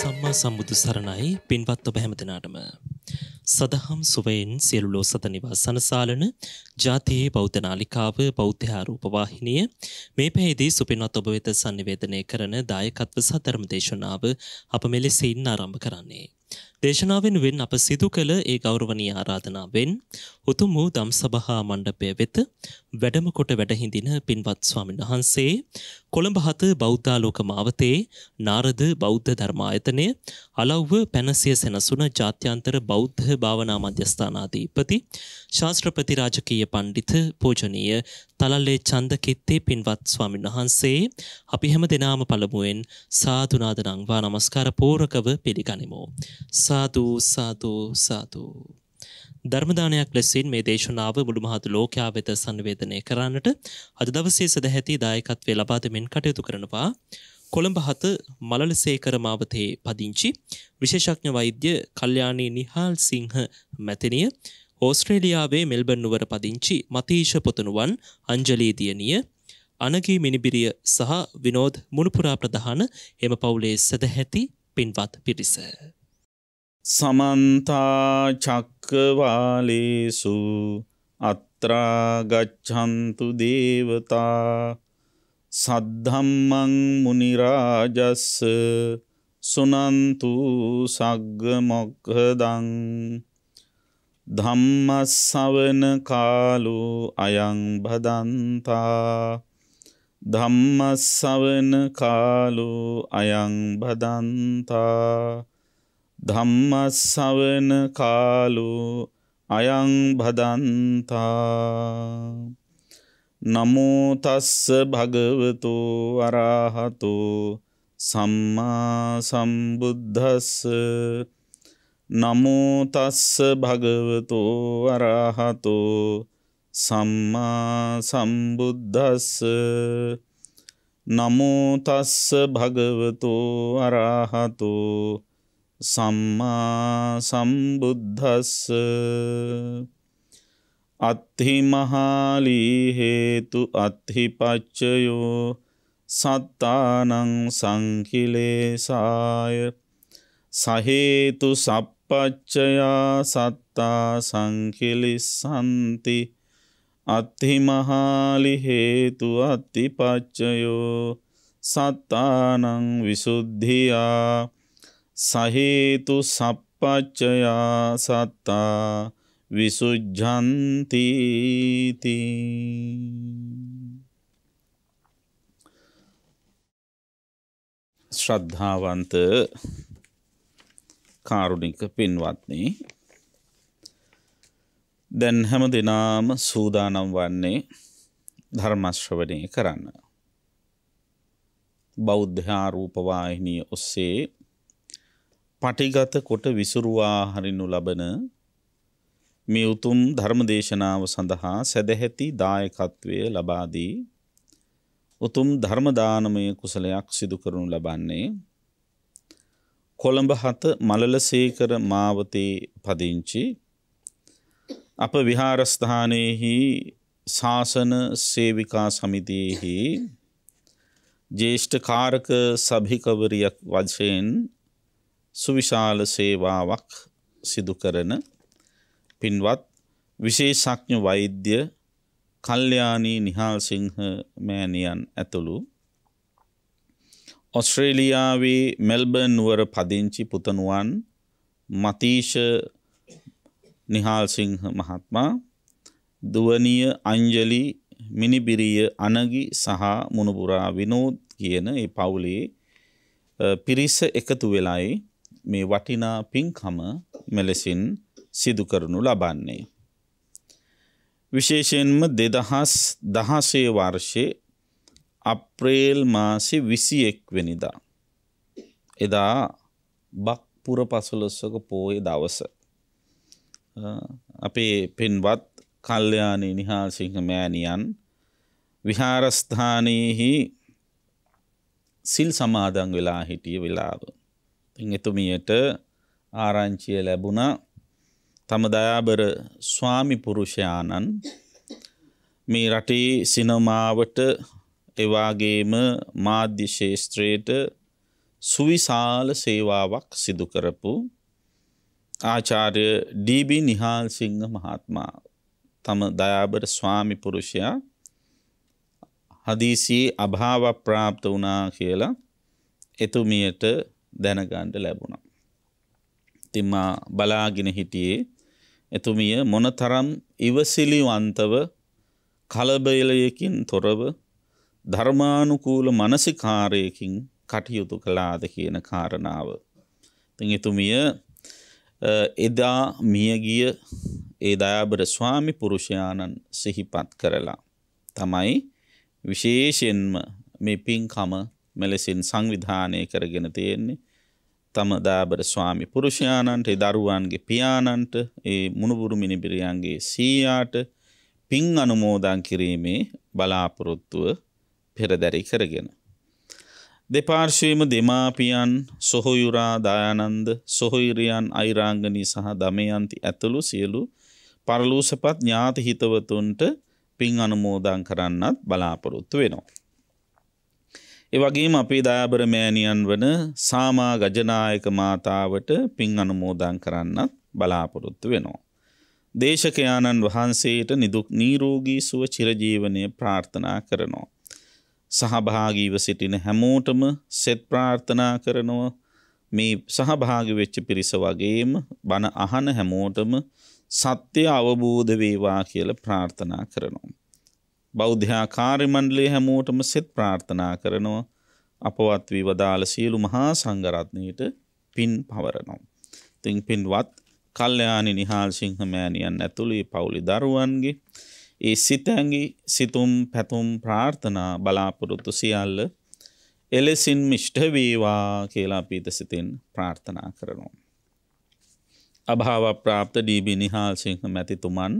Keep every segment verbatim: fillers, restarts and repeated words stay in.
සම්මා සම්බුදු සරණයි පින්වත් ඔබ හැම දිනාටම සදහම් සුවයෙන් සියලු ලෝසත නිවාස සනසාලන ජාතියේ බෞද්ධ නාලිකාව බෞද්ධ ආරූප වාහිනිය මේ පැයේදී සුපින්වත් ඔබ වෙත sannivedanaya කරන දායකත්ව සතරම දේශනාව අප මෙලෙසින් ආරම්භ කරන්නේ දේශනාවෙන් වෙන් අප සිදු කළ ඒ ගෞරවනීය ආරාධනාවෙන් උතුම් වූ ධම් සභා මණ්ඩපය වෙත වැඩම කොට වැඩහිඳින පින්වත් ස්වාමීන් වහන්සේ කොළඹ හත බෞද්ධාලෝක මාවතේ නාරද බෞද්ධ ධර්මායතනය අලව්ව පැනසිය සෙනසුන ජාත්‍යන්තර බෞද්ධ භාවනා මධ්‍යස්ථානාධිපති ශාස්ත්‍රපති රාජකීය පණ්ඩිත පූජනීය තලල්ලේ චන්දකිත්ති පින්වත් ස්වාමීන් වහන්සේ අපි හැම දිනම පළමුවෙන් සාදු නාදනම්වා නමස්කාර පූර්වකව පිළිගනිමු සාදු සාදු සාදු ධර්මදානයක් ලෙසින් මේ දේශනාව මුළු මහත් ලෝකයා වෙත සංවේදනය කරන්නට අද දවසේ සදැහැති දායකත්වයේ ලබා දෙමින් කටයුතු කරනවා කොළඹ හත මලලසේකර මාවතේ පදිංචි විශේෂඥ වෛද්‍ය කල්යාණී නිහාල් සිංහ මැතිණිය ඕස්ට්‍රේලියාවේ මෙල්බන් නුවර පදිංචි මතීෂ පොතුණුවන් අංජලී දියණිය අනගී මිනිබිරිය සහ විනෝද් මුණුපුරා ප්‍රධාන එම පවුලේ සදැහැති පින්වත් පිරිස සමන්තා චක්කවාලේසු අත්‍රා ගච්ඡන්තු දේවතා සද්ධම්මං මුනි රාජස්ස සුනන්තු සග්ග මොක්ඛදං ධම්මස්සවන කාලෝ අයං භදන්තා ධම්මස්සවන කාලෝ අයං භදන්තා ධම්මස්සවන කාලෝ අයං භදන්තා නමෝ තස්ස භගවතු අරහතෝ සම්මා සම්බුද්දස්ස නමෝ තස්ස භගවතු අරහතෝ සම්මා සම්බුද්දස්ස නමෝ තස්ස භගවතු අරහතෝ සම්මා සම්බුද්දස්ස අත්ථි මහාලී හේතු අත්ථි පච්චයෝ සත්තානං සංඛිලේසාය සහේතු සප්පච්චයා සත්තා සංඛිලිස්සanti අත්ථි මහාලී හේතු අත්ථි පච්චයෝ සත්තානං විසුද්ධියා සහේතු සප්පච්චයා සත්තා විසුජ්ජන්ති ශ්‍රද්ධාවන්ත කාරුණික පින්වත්නි දැන් හැම දිනම සූදානම් වන්නේ ධර්ම ශ්‍රවණය කරන්න බෞද්ධ ආරූප වාහිනිය ඔස්සේ පටිගත කොට විසුරුවා හරිනු ලබන මේ උතුම් ධර්ම දේශනාව සඳහා සදැහැති දායකත්වය ලබා දී උතුම් ධර්ම දානමය කුසලයක් සිදු කරනු ලබන්නේ කොළඹ හත මලලසේකර මාවතේ පදිංචි අප විහාරස්ථානයේහි ශාසන සේවිකා සමිතියේහි ජ්‍යෙෂ්ඨ කාරක සභිකවරියක් වශයෙන් සුවිශාල සේවාවක් සිදු කරන පින්වත් විශේෂඥ වෛද්‍ය කල්යාණී නිහාල් සිංහ මෑණියන් ඇතුළු ඔස්ට්‍රේලියාවේ මෙල්බන් නුවර පදිංචි පුතණුවන් මතීෂ නිහාල් සිංහ මහත්මයා දුවණිය අංජලි මිනිබිරිය අනගි සහ මුණුපුරා විනෝද් කියන ඒ පවුලේ පිරිස එකතු වෙලයි මේ වටිනා පින්කම මෙලෙසින් සිදු කරනු ලබන්නේ. विशेषेन्म देदहास दहासे वार्षे अप्रेल मासे विसी एक्वेनिदा यदा बक्पुर पसुलसक पोय दवस अपे पिन्वत कल्याणी निहाल सिंह मैनियान विहारस्थानेहि සිල් සමාදන් වෙලා හිටිය වෙලාව. ඉතින් එතුමියට ආරංචිය ලැබුණා. තම දයාබර ස්වාමි පුරුෂයාණන් මේ රටේ සිනමාවට ඒ වගේම මාධ්‍ය ශාස්ත්‍රයට සුවිශාල සේවාවක් සිදු කරපු ආචාර්ය ඩී බී නිහාල් සිංහ මහත්මයා තම දයාබර ස්වාමි පුරුෂයා හදීසියේ අභාව ප්‍රාප්ත වුණා කියලා එතුමියට දැනගන්න ලැබුණා. ඉතින් මා බලාගෙන හිටියේ එතුමිය මොනතරම් ඉවසිලිවන්තව කලබලයකින් තොරව ධර්මානුකූල මානසිකාරයකින් කටයුතු කළාද කියන කාරණාව. ඉතින් එතුමිය එදා මියගිය ඒ දයාබර ස්වාමි පුරුෂයාණන් සිහිපත් කරලා තමයි විශේෂයෙන්ම මේ පින්කම මෙලෙසින් සංවිධානය කරගෙන තියෙන්නේ. තම දාබර ස්වාමි පුරුෂයාණන්ට, ඒ දරුවන්ගේ පියාණන්ට, ඒ මුණුබුරු මිනිබිරියන්ගේ සීයාට පින් අනුමෝදන් කිරීමේ බලාපොරොත්තුව පෙරදරි කරගෙන දෙපාර්ශ්වයේම දෙමාපියන්, සොහොයුරා, දයානන්ද, සොහොයුරියන්, අයිරාංගනී සහ දමයන්ති ඇතුළු සියලු පරලෝසපත් ඥාති හිතවතුන්ට පින් අනුමෝදන් කරන්නත් බලාපොරොත්තු වෙනවා. ඒ වගේම අපේ දයාබර මෑණියන් වන සාමා ගජනායක මාතාවට පින් අනුමෝදන් කරන්නත් බලාපොරොත්තු වෙනවා. දේශකයාණන් වහන්සේට නිදුක් නිරෝගී සුව චිරජීවනය ප්‍රාර්ථනා කරනවා. සහභාගීව සිටින හැමෝටම සෙත් ප්‍රාර්ථනා කරනවා. මේ සහභාගී වෙච්ච පිරිස වගේම බණ අහන හැමෝටම සත්‍ය අවබෝධ වේවා කියලා ප්‍රාර්ථනා කරනවා. බෞද්ධ ආකාර්ය මණ්ඩලයේ හැමෝටම සෙත් ප්‍රාර්ථනා කරනවා. අපවත් විවදාල සියලු මහා සංඝ රත්නයට පින් පවරනවා. ඉතින් පින්වත් කල්යාණී නිහාල් සිංහ මෑණියන් ඇතුළු පවුලේ දරුවන්ගේ ඒ සිතැඟි සිතුම් පැතුම් ප්‍රාර්ථනා බලාපොරොත්තු සියල්ල එලෙසින්ම ඉෂ්ට වේවා කියලා අපි සිතින් ප්‍රාර්ථනා කරනවා. අභාව ප්‍රාප්ත ඩී බී නිහාල් සිංහ මැතිතුමන්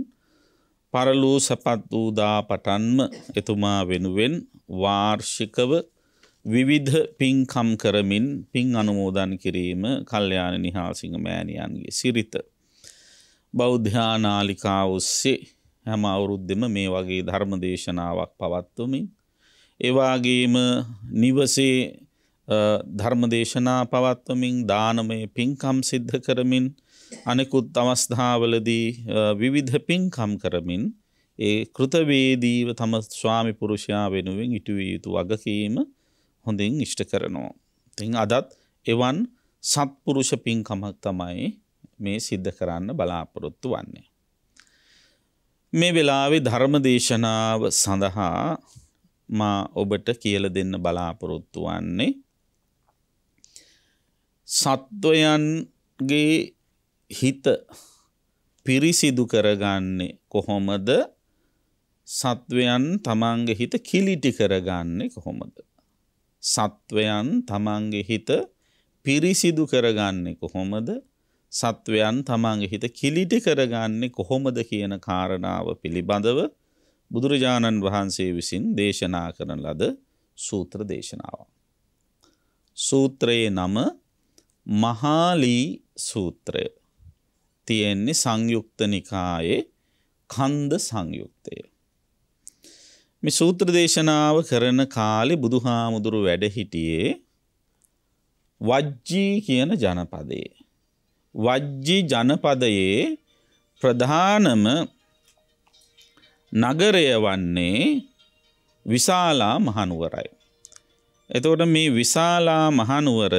පරලෝ සපත් වූ දා පටන්ම එතුමා වෙනුවෙන් වාර්ෂිකව විවිධ පින්කම් කරමින් පින් අනුමෝදන් කිරීම කල්යාණ නිහාල් සිංහ මෑණියන්ගේ සිරිත. බෞද්ධානාලිකා ඔස්සේ හැම අවුරුද්දෙම මේ වගේ ධර්ම දේශනාවක් පවත්වමින් ඒ වගේම නිවසේ ධර්ම දේශනා පවත්වමින් දානමය පින්කම් සිද්ධ කරමින් අනෙකුත් අවස්ථාවලදී විවිධ පින්කම් කරමින් ඒ කෘතවේදීව තම ස්වාමි පුරුෂයා වෙනුවෙන් ඉටුවිය යුතු වගකීම හොඳින් ඉෂ්ට කරනවා. ඉතින් අදත් එවන් සත්පුරුෂ පින්කමක් තමයි මේ සිද්ධ කරන්න බලාපොරොත්තු වෙන්නේ. මේ වෙලාවේ ධර්ම දේශනාව සඳහා මා ඔබට කියලා දෙන්න බලාපොරොත්තු වෙන්නේ සත්වයන්ගේ හිත පිරිසිදු කරගන්නේ කොහොමද? සත්වයන් තමන්ගේ හිත කිලිටි කරගන්නේ කොහොමද? සත්වයන් තමන්ගේ හිත පිරිසිදු කරගන්නේ කොහොමද? සත්වයන් තමන්ගේ හිත කිලිටි කරගන්නේ කොහොමද කියන කාරණාව පිළිබඳව බුදුරජාණන් වහන්සේ විසින් දේශනා කරන ලද සූත්‍ර දේශනාව. සූත්‍රයේ නම මහාලී සූත්‍රය. තියෙන්නේ සංයුක්ත නිකායේ කන්ද සංයුක්තය. මේ සූත්‍ර දේශනාව කරන කාලේ බුදුහාමුදුරු වැඩ හිටියේ වජ්ජී කියන ජනපදයේ. වජ්ජී ජනපදයේ ප්‍රධානම නගරය වන්නේ විශාලා මහනුවරයි. එතකොට මේ විශාලා මහනුවර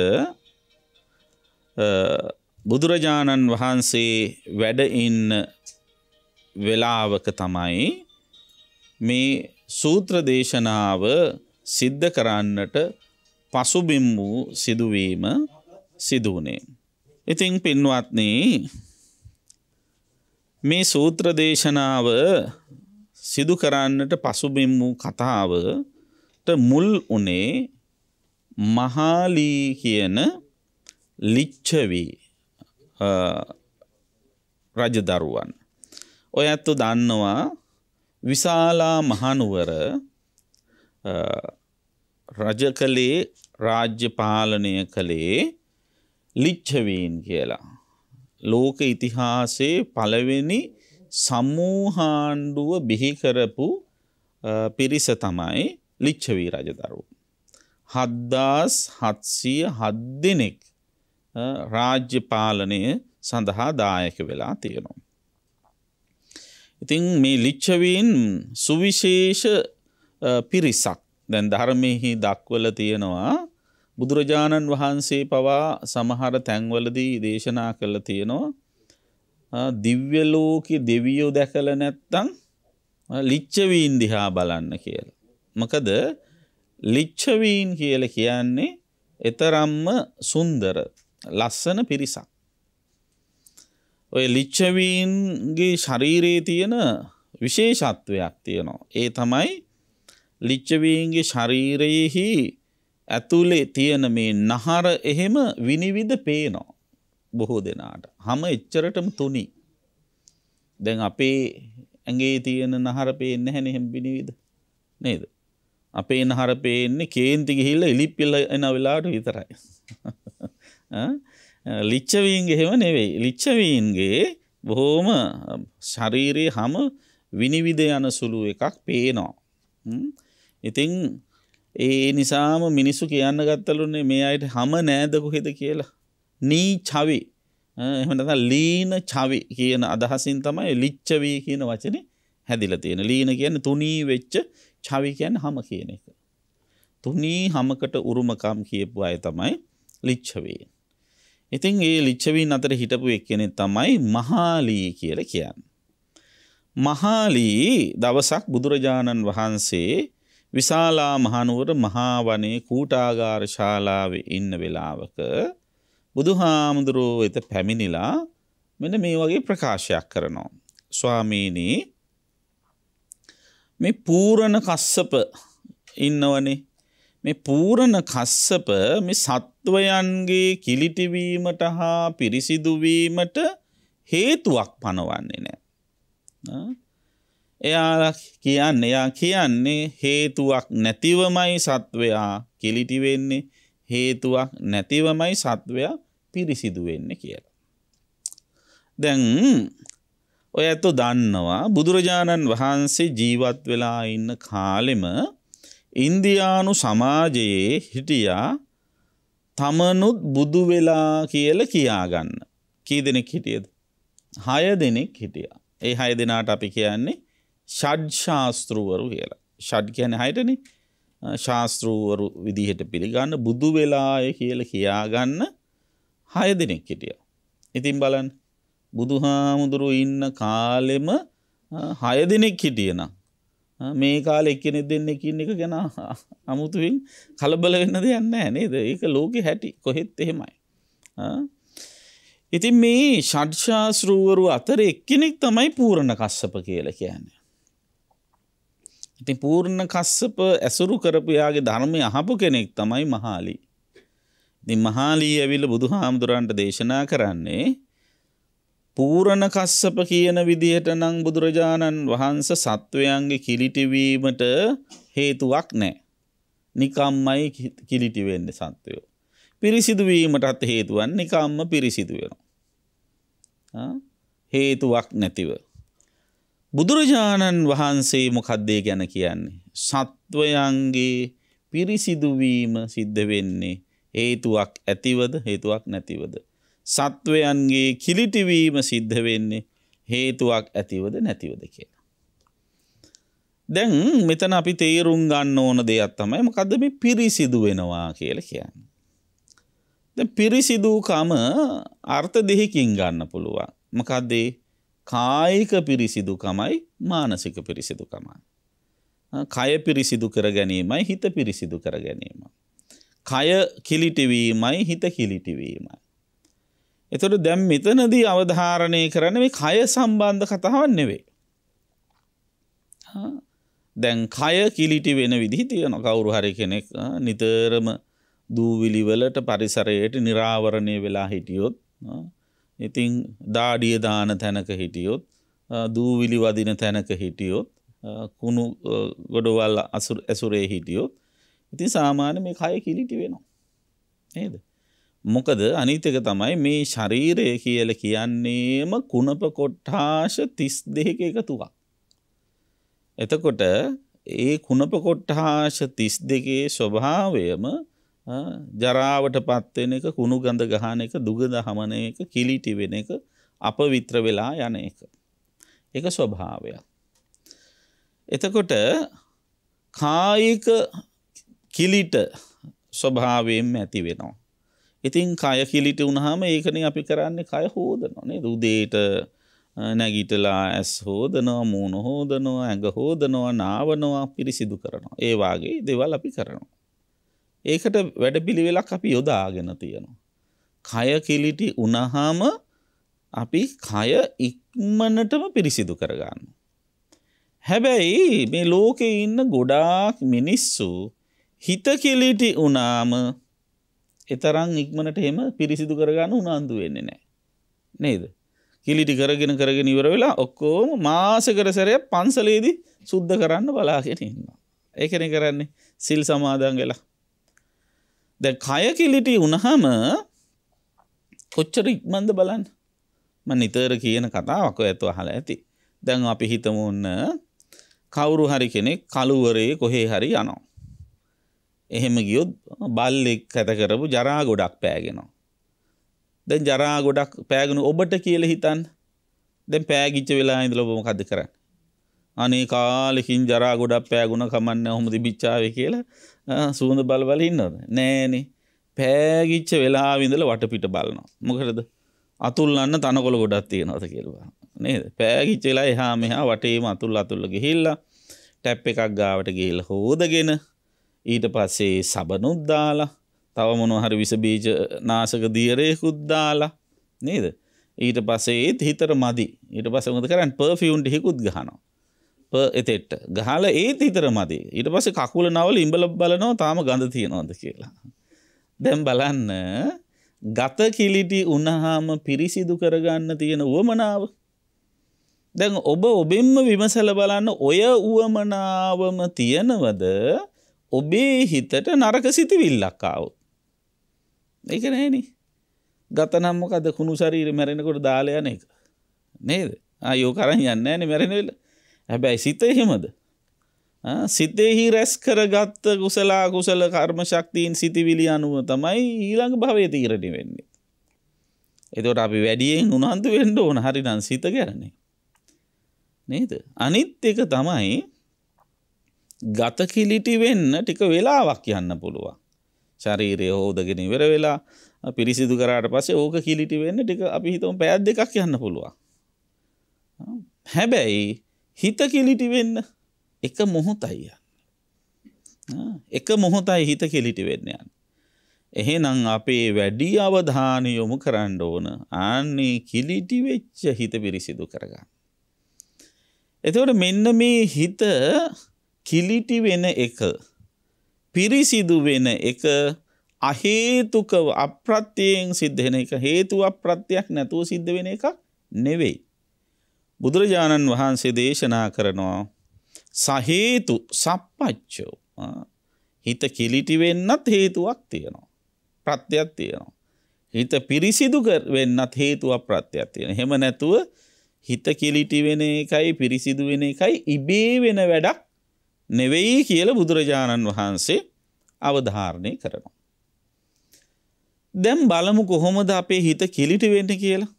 බුදුරජාණන් වහන්සේ වැඩ ඉන්න වෙලාවක තමයි මේ සූත්‍ර දේශනාව සිද්ධ කරන්නට පසුබිම් වූ සිදුවීම සිදු වුණේ. ඉතින් පින්වත්නි, මේ සූත්‍ර දේශනාව සිදු කරන්නට පසුබිම් වූ කතාවට මුල් උනේ මහාලී කියන ලිච්ඡවි රජදරුවන්. ඔය අතෝ දන්නවා විශාලා මහනුවර රජකලේ රාජ්‍ය පාලනය කලේ ලිච්ඡවීන් කියලා. ලෝක ඉතිහාසයේ පළවෙනි සමූහාණ්ඩුව බිහි කරපු පිරිස තමයි ලිච්ඡවී රජදරුවෝ. හත් හතර හත දෙනෙක් රාජ්‍ය පාලනය සඳහා දායක වෙලා තියෙනවා. ඉතින් මේ ලිච්ඡවීන් සුවිශේෂ පිරිසක්. දැන් ධර්මයේ දක්වලා තියෙනවා බුදුරජාණන් වහන්සේ පවා සමහර තැන්වලදී දේශනා කළා තියෙනවා දිව්‍ය ලෝකේ දෙවියෝ දැකලා නැත්තම් ලිච්ඡවීන් දිහා බලන්න කියලා. මොකද ලිච්ඡවීන් කියලා කියන්නේ ඊතරම්ම සුන්දර ලස්සන පිරිසක්. ඔය ලිච්ඡවීන්ගේ ශරීරයේ තියෙන විශේෂත්වයක් තියෙනවා. ඒ තමයි ලිච්ඡවීන්ගේ ශරීරයේහි ඇතුලේ තියෙන මේ නහර එහෙම විනිවිද පේනවා බොහෝ දෙනාට. හැම එච්චරටම තුනි. දැන් අපේ ඇඟේ තියෙන නහර පේන්නේ නැහැ නේ එහෙම විනිවිද. නේද? අපේ නහර පේන්නේ කේන්ති ගිහිල්ලා ඉලිප්පිලා එන වෙලාවට විතරයි. ආ ලිච්ඡවීන්ගේ එහෙම නෙවෙයි. ලිච්ඡවීන්ගේ බොහොම ශාරීරියේ හැම විනිවිද යන සුළු එකක් පේනවා. ඉතින් ඒ නිසාම මිනිස්සු කියන්න ගත්තලුනේ මේ අයිට හැම නෑද කොහෙද කියලා. නීචවි එහෙම නැත්නම් ලීන චවි කියන අදහසින් තමයි ලිච්ඡවි කියන වචනේ හැදිලා තියෙන්නේ. ලීන කියන්නේ තුනී වෙච්ච, චවි කියන්නේ හැම කියන එක. තුනී හැමකට උරුමකම් කියපු අය තමයි ලිච්ඡවි. ඉතින් මේ ලිච්ඡවීන් අතර හිටපු එක්කෙනෙක් තමයි මහාලී කියලා කියන්නේ. මහාලී දවසක් බුදුරජාණන් වහන්සේ විශාලා මහනුවර මහා වනයේ කූටාගාර ශාලාවේ ඉන්න වෙලාවක බුදුහාමුදුරුවෝ වෙත පැමිණිලා මෙන්න මේ වගේ ප්‍රකාශයක් කරනවා. ස්වාමීනි, මේ පූර්ණ කස්සප ඉන්නවනේ, මේ පූර්ණ කස්සප මේ සත්වයන්ගේ කිලිටි වීමට හා පිරිසිදු වීමට හේතුවක් පනවන්නේ නැහැ. එයා කියන්නේ එයා කියන්නේ හේතුවක් නැතිවමයි සත්වයා කිලිටි වෙන්නේ, හේතුවක් නැතිවමයි සත්වයා පිරිසිදු වෙන්නේ කියලා. දැන් ඔයත් දන්නවා බුදුරජාණන් වහන්සේ ජීවත් වෙලා ඉන්න කාලෙම ඉන්දියානු සමාජයේ හිටියා තමනුත් බුදු වෙලා කියලා කියාගන්න. කී දෙනෙක් හිටියද? හය දෙනෙක් හිටියා. ඒ හය දෙනාට අපි කියන්නේ ෂඩ් ශාස්ත්‍රවරු කියලා. ෂඩ් කියන්නේ හයටනේ. ශාස්ත්‍රවරු විදිහට පිළිගන්න බුදු වෙලාය කියලා කියාගන්න හය දෙනෙක් හිටියා. ඉතින් බලන්න, බුදුහාමුදුරුවෝ ඉන්න කාලෙම හය දෙනෙක් හිටියනම් මේ කාලේ එක්කෙනෙක් දෙන්නෙක් ඉන්න එක ගැන අමුතුවෙන් කලබල වෙන්න දෙයක් නැහැ නේද? ඒක ලෝකේ හැටි. කොහෙත් එහෙමයි. ඉතින් මේ ෂඩ් ශාස්ත්‍රවරු අතර එක්කෙනෙක් තමයි පූර්ණ කස්සප කියලා කියන්නේ. ඉතින් පූර්ණ කස්සප ඇසුරු කරපු යාගේ ධර්මය අහපු කෙනෙක් තමයි මහාලී. ඉතින් මහාලී ඇවිල්ලා බුදුහාමුදුරන්ට දේශනා කරන්නේ පූර්ණ කස්සප කියන විදිහට නම් බුදුරජාණන් වහන්සේ සත්වයන්ගේ කිලිටි වීමට හේතුවක් නැහැ. නිකම්මයි කිලිටි වෙන්නේ සත්වයෝ. පිරිසිදු වීමටත් හේතුවක් නිකම්ම පිරිසිදු වෙනවා. හේතුවක් නැතිව. බුදුරජාණන් වහන්සේ මොකක්ද ඒ ගැන කියන්නේ? සත්වයන්ගේ පිරිසිදු වීම සිද්ධ වෙන්නේ හේතුවක් ඇතිවද හේතුවක් නැතිවද? සත්වයන්ගේ කිලිටි වීම සිද්ධ වෙන්නේ හේතුවක් ඇතිවද නැතිවද කියලා. දැන් මෙතන අපි තේරුම් ගන්න ඕන දෙයක් තමයි මොකද්ද මේ පිරිසිදු වෙනවා කියලා කියන්නේ. දැන් පිරිසිදුකම අර්ථ දෙකකින් ගන්න පුළුවන්. මොකද්ද? කායික පිරිසිදුකමයි මානසික පිරිසිදුකමයි. කය පිරිසිදු කර ගැනීමයි හිත පිරිසිදු කර ගැනීමයි. කය කිලිටි වීමයි හිත කිලිටි වීමයි. ඒතර දැන් මෙතනදී අවධාරණය කරන්නේ මේ කය සම්බන්ධ කතාවක් නෙවෙයි. දැන් කය කිලිටි වෙන විදිහ තියෙනවා. කවුරු හරි කෙනෙක් නිතරම දූවිලි වලට පරිසරයට निराවරණය වෙලා හිටියොත්, ඉතින් දාඩිය දාන තැනක හිටියොත්, දූවිලි වදින තැනක හිටියොත්, කුණු ගොඩවල් අසුරේ හිටියොත්, ඉතින් සාමාන්‍ය මේ කය කිලිටි වෙනවා. නේද? මොකද අනිත් එක තමයි මේ ශරීරය කියලා කියන්නේම කුණප කොටාෂ තිස් දෙක එකතුවක්. එතකොට ඒ කුණප කොටාෂ තිස් දෙක ස්වභාවයම ජරාවටපත් වෙන එක, කුණු ගඳ ගහන එක, දුගඳ හමන එක, කිලිටි වෙන එක, අපවිත්‍ර වෙලා යන එක. ඒක ස්වභාවයක්. එතකොට කායික කිලිට ස්වභාවයෙන්ම ඇති වෙනවා. ඉතින් කය කිලිටි වුණාම ඒකනේ අපි කරන්නේ, කය හොදනවා නේද? උදේට නැගිටලා ඇස් හොදනවා, මූණ හොදනවා, ඇඟ හොදනවා, නාවනවා, පිරිසිදු කරනවා. ඒ වාගේ දේවල් අපි කරනවා. ඒකට වැඩපිළිවෙලක් අපි යොදාගෙන තියෙනවා. කය කිලිටි වුණාම අපි කය ඉක්මනටම පිරිසිදු කරගන්නවා. හැබැයි මේ ලෝකේ ඉන්න ගොඩාක් මිනිස්සු හිත කිලිටි වුණාම එතරම් ඉක්මනට එහෙම පිරිසිදු කරගන්න උනන්දු වෙන්නේ නැහැ. නේද? කිලිටි කරගෙන කරගෙන ඉවර වෙලා ඔක්කොම මාසෙකට සැරයක් පන්සලේදී සුද්ධ කරන්න බලාගෙන ඉන්නවා. ඒකනේ කරන්නේ සිල් සමාදන් වෙලා. දැන් කය කිලිටි වුණාම කොච්චර ඉක්මනද බලන්න. මම නිතර කියන කතාවක් ඔයත් අහලා ඇති. දැන් අපි හිතමු ඔන්න කවුරු හරි කෙනෙක් කලුවරේ කොහේ හරි යනවා. එහෙම ගියොත් බල්ලෙක් කත කරපු ජරා ගොඩක් පෑගෙනවා. දැන් ජරා ගොඩක් පෑගුණු ඔබට කියලා හිතන්න. දැන් පෑගිච්ච වෙලාවේ ඉඳලා ඔබ මොකද කරන්නේ? අනේ කාලෙකින් ජරා ගොඩක් පෑගුණා කමන්නේ, ඔහොම දිබිච්චාවේ කියලා සූඳ බල බල ඉන්නවද? නෑනේ. පෑගිච්ච වෙලාවේ ඉඳලා වටපිට බලනවා. මොකද අතුල්ලන්න තනකොළ ගොඩක් තියෙනවද කියලා. නේද? පෑගිච්ච වෙලාවේ එහා මෙහා වටේම අතුල් අතුල්ල ගිහිල්ලා ටැප් එකක් ගාවට ගිහිල්ලා හොදගෙන ඊට පස්සේ සබනුත් දාලා, තව මොනවා හරි විස බීජ නාශක දියරේකුත් දාලා, නේද? ඊට පස්සේ ඒත් හිතට මදි. ඊට පස්සේ මොකද කරන්නේ? පර්ෆියුම් ටිකකුත් ගහනවා. ප එතෙට්ට ගහලා ඒත් හිතට මදි. ඊට පස්සේ කකුල නවල ඉඹල බලනවා තාම ගඳ තියෙනවද කියලා. දැන් බලන්න, ගත කිලිටි වුණාම පිරිසිදු කරගන්න තියෙන උවමනාව. දැන් ඔබ ඔබෙන්ම විමසලා බලන්න, ඔය උවමනාවම තියනවද ඔබේ හිතට නරක සිතිවිල්ලක් ආවොත්? ඒක නෑනේ. ගත නම් මොකද? කුණු ශරීරෙ මැරෙනකොට දාලා යන එක. නේද? ආයෝ කරන් යන්නේ නෑනේ මැරෙන වෙලාව. හැබැයි සිත එහෙමද? ආ සිතෙහි රැස් කරගත් කුසල කුසල කර්ම ශක්තියින් සිතිවිලි අනුව තමයි ඊළඟ භවයේ තීරණය වෙන්නේ. ඒකට අපි වැඩියෙන් උනන්දු වෙන්න ඕන. හරිනම් සිත ගැනනේ. නේද? අනිත් එක තමයි ගත කිලිටි වෙන්න ටික වෙලාවක් යන්න පුළුවන්. ශරීරය හොදගෙන ඉවර වෙලා පිරිසිදු කරාට පස්සේ ඕක කිලිටි වෙන්න ටික අපි හිතමු පැය දෙකක් යන්න පුළුවන්. හැබැයි හිත කිලිටි වෙන්න එක මොහොතයි යන්නේ. එක මොහොතයි හිත කිලිටි වෙන්න යන්නේ. එහෙනම් අපේ වැඩි අවධානය යොමු කරන්න ඕන ආන්නේ කිලිටි වෙච්ච හිත පිරිසිදු කරගන්න. එතකොට මෙන්න මේ හිත කිලිටි වෙන එක, පිරිසිදු වෙන එක, අහේතුකව අප්‍රත්‍යයෙන් සිද්ධ වෙන එක, හේතු අප්‍රත්‍යක් නැතුව සිද්ධ වෙන එක නෙවෙයි. බුදුරජාණන් වහන්සේ දේශනා කරනවා සහේතු සප්පච්චෝ. හිත කිලිටි වෙන්නත් හේතුවක් තියෙනවා, ප්‍රත්‍යක් තියෙනවා. හිත පිරිසිදු වෙන්නත් හේතුවක් ප්‍රත්‍යක් තියෙනවා. එහෙම නැතුව හිත කිලිටි වෙන එකයි පිරිසිදු වෙන එකයි ඉබේ වෙන වැඩක් නෙවෙයි කියලා බුදුරජාණන් වහන්සේ අවධාරණය කරනවා. දැන් බලමු කොහොමද අපේ හිත කිලිටි වෙන්නේ කියලා.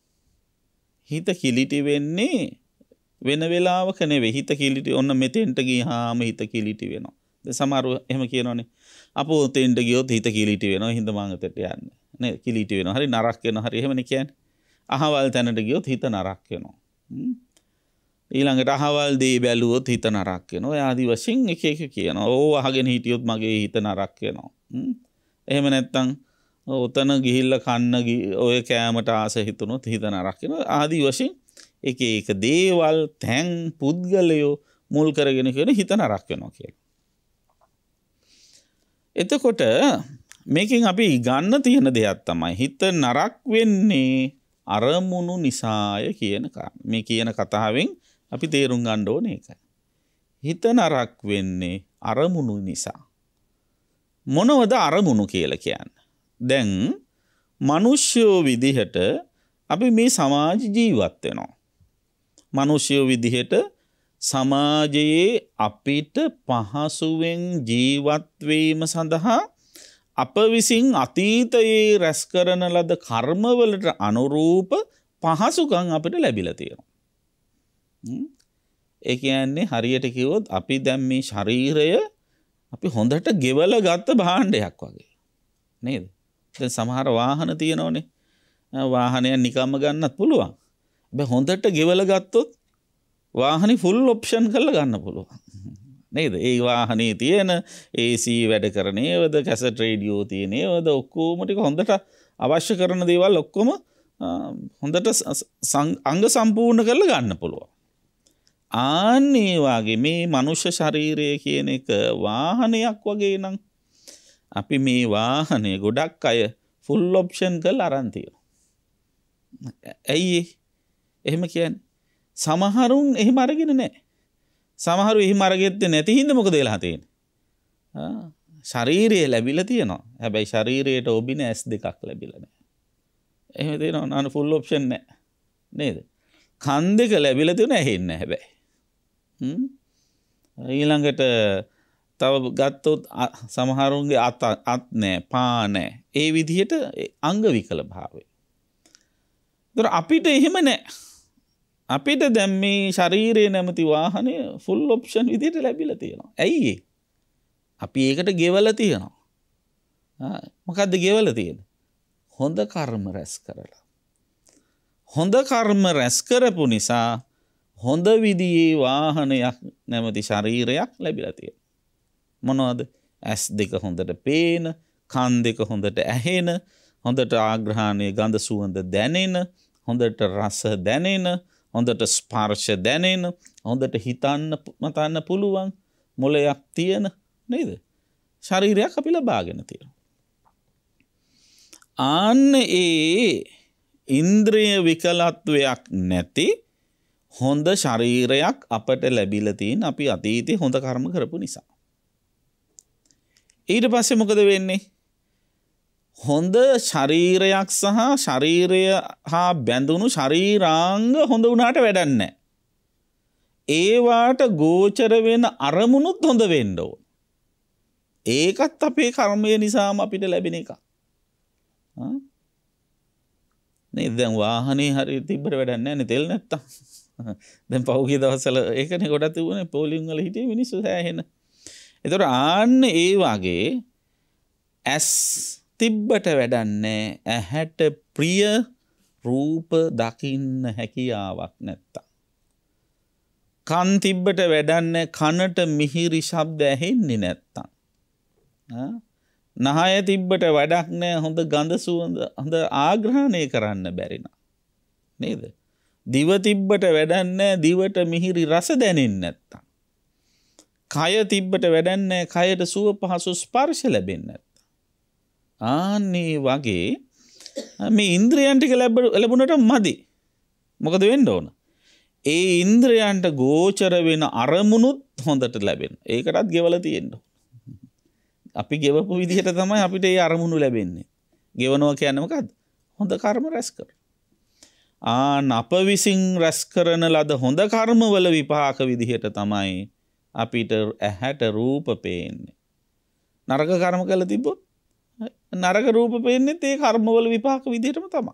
හිත කිලිටි වෙන්නේ වෙන වෙලාවක නෙවෙයි. හිත කිලිටි ඔන්න මෙතෙන්ට ගියාම හිත කිලිටි වෙනවා. දැන් සමහරව එහෙම කියනවනේ, අපෝ තෙන්ට ගියොත් හිත කිලිටි වෙනවා, හින්දා මඟතට යන්න. නේද? කිලිටි වෙනවා. හරි නරක වෙනවා. හරි එහෙමනේ කියන්නේ. අහවල් තැනට ගියොත් හිත නරක වෙනවා. ඊළඟට අහවල් දේ බැලුවොත් හිත නරක වෙනවා. ඒ ආදි වශයෙන් එක එක කියනවා. ඕව අහගෙන හිටියොත් මගේ හිත නරක වෙනවා. එහෙම නැත්නම් ඔතන ගිහිල්ලා කන්න ඔය කෑමට ආස හිතුනොත් හිත නරක වෙනවා. ආදි වශයෙන් එක එක දේවල්, තැන්, පුද්ගලයෝ මුල් කරගෙන කියන හිත නරක වෙනවා කියලා. එතකොට මේකෙන් අපි ගන්න තියෙන දෙයක් තමයි හිත නරක වෙන්නේ අරමුණු නිසාය කියන කාරණා. මේ කියන කතාවෙන් අපි තේරුම් ගන්න ඕනේ ඒකයි. හිත නරක වෙන්නේ අරමුණු නිසා. මොනවද අරමුණු කියලා කියන්නේ? දැන් මිනිස්සු විදිහට අපි මේ සමාජ ජීවත් වෙනවා. මිනිස්සු විදිහට සමාජයේ අපිට පහසුවෙන් ජීවත් වීම සඳහා අප විසින් අතීතයේ රැස් කරන ලද කර්මවලට අනුරූප පහසුකම් අපිට ලැබිලා තියෙනවා. ඒ කියන්නේ හරියට කිව්වොත් අපි දැන් මේ ශරීරය අපි හොඳට ගෙවල ගත්ත භාණ්ඩයක් වගේ නේද? දැන් සමහර වාහන තියෙනෝනේ. වාහනයක් නිකම්ම ගන්නත් පුළුවන්. හැබැයි හොඳට ගෙවල ගත්තොත් වාහනේ ෆුල් ඔප්ෂන් කරලා ගන්න පුළුවන්. නේද? ඒ වාහනේ තියෙන A C වැඩ කරන ඒවද, කැසට් රේඩියෝ තියෙන ඒවද ඔක්කොම ටික හොඳට අවශ්‍ය කරන දේවල් ඔක්කොම හොඳට අංග සම්පූර්ණ කරලා ගන්න පුළුවන්. ආන් ඒ වගේ මේ මනුෂ්‍ය ශරීරය කියන එක වාහනයක් වගේ නම් අපි මේ වාහනේ ගොඩක් අය ෆුල් ඔප්ෂන් කරලා අරන් තියෙනවා. ඇයි එහෙම කියන්නේ? සමහරුන් එහෙම අරගෙන නැහැ. සමහරු එහෙම අරගෙත් නැති හින්දා මොකද වෙලා තියෙන්නේ? ආ ශරීරය ලැබිලා තියෙනවා. හැබැයි ශරීරයට ඔබින ඇස් දෙකක් ලැබිලා නැහැ. එහෙම තියෙනවා නාන ෆුල් ඔප්ෂන් නැහැ. නේද? කන් දෙක ලැබිලා තියෙන ඇහෙන්නේ නැහැ හැබැයි. හ්ම් ඊළඟට තව ගත්තොත් සමහරුන්ගේ අත අත් නැහැ, පා නැහැ. ඒ විදිහට අංග විකල භාවය. ඒතර අපිට එහෙම නැහැ. අපිට දැන් මේ ශරීරය නැමැති වාහනේ ෆුල් ඔප්ෂන් විදිහට ලැබිලා තියෙනවා. ඇයි අපි ඒකට ගෙවලා තියෙනවා. ආ මොකද්ද ගෙවලා තියෙන්නේ? හොඳ කර්ම රැස් කරලා. හොඳ කර්ම රැස් කරපු නිසා හොඳ විදිහේ වාහනයක් නැමැති ශරීරයක් ලැබිලා තියෙනවා. මොනවද? ඇස් දෙක හොඳට පේන, කන් දෙක හොඳට ඇහෙන, හොඳට ආග්‍රහණයේ ගඳ සුවඳ දැනෙන, හොඳට රස දැනෙන, හොඳට ස්පර්ශ දැනෙන, හොඳට හිතන්න මතන්න පුළුවන් මොලයක් තියෙන නේද? ශරීරයක් අපි ලබාගෙන තියෙනවා. ආන්න ඒ ඉන්ද්‍රිය විකලත්වයක් නැති හොඳ ශරීරයක් අපට ලැබිලා තියෙන අපි අතීතේ හොඳ කර්ම කරපු නිසා. ඊට පස්සේ මොකද වෙන්නේ? හොඳ ශරීරයක් සහ ශරීරය හා බැඳුණු ශරීරාංග හොඳ වුණාට වැඩක් නැහැ. ඒවාට ගෝචර වෙන අරමුණුත් හොඳ වෙන්න ඕන. ඒකත් අපේ කර්මය නිසාම අපිට ලැබෙන එකක්. හා නේද? දැන් වාහනේ හරියට තිබ්බට වැඩක් නැහැ නේ තෙල් නැත්තම්. දැන් පහුගිය දවස්වල ඒකනේ ගොඩක් තිබුණේ පොලිම් වල හිටියේ මිනිස්සු සෑහෙන. ඒතර ආන්න ඒ වගේ ඇස් තිබ්බට වැඩන්නේ ඇහැට ප්‍රිය රූප දකින්න හැකියාවක් නැත්තම්. කන් තිබ්බට වැඩන්නේ කනට මිහිරි ශබ්ද ඇහෙන්නේ නැත්තම්. නහය තිබ්බට වැඩක් නැහැ හොඳ ගඳ සුවඳ හොඳ ආග්‍රහණය කරන්න බැරි නම්. නේද? දිව තිබ්බට වැඩන්නේ දිවට මිහිරි රස දැනෙන්නේ නැත්තම්. කය තිබ්බට වැඩන්නේ කයට සුව පහසු ස්පර්ශ ලැබෙන්නේ නැත්තම්. ආන්නේ වගේ මේ ඉන්ද්‍රයන් ටික ලැබුණට මදි. මොකද වෙන්න ඕන? ඒ ඉන්ද්‍රයන්ට ගෝචර වෙන අරමුණුත් හොඳට ලැබෙන. ඒකටත් ගෙවලා තියෙන්න ඕන. අපි ගෙවපු විදිහට තමයි අපිට ඒ අරමුණු ලැබෙන්නේ. ගෙවනවා කියන්නේ මොකද්ද? හොඳ කර්ම රැස් කරන. ආන් අප විසින් රැස් කරන ලද හොඳ කර්මවල විපාක විදිහට තමයි අපිට ඇහැට රූප පේන්නේ. නරක කර්ම කළ තිබ්බොත් නරක රූප පේන්නේත් ඒ කර්මවල විපාක විදිහටම තමයි.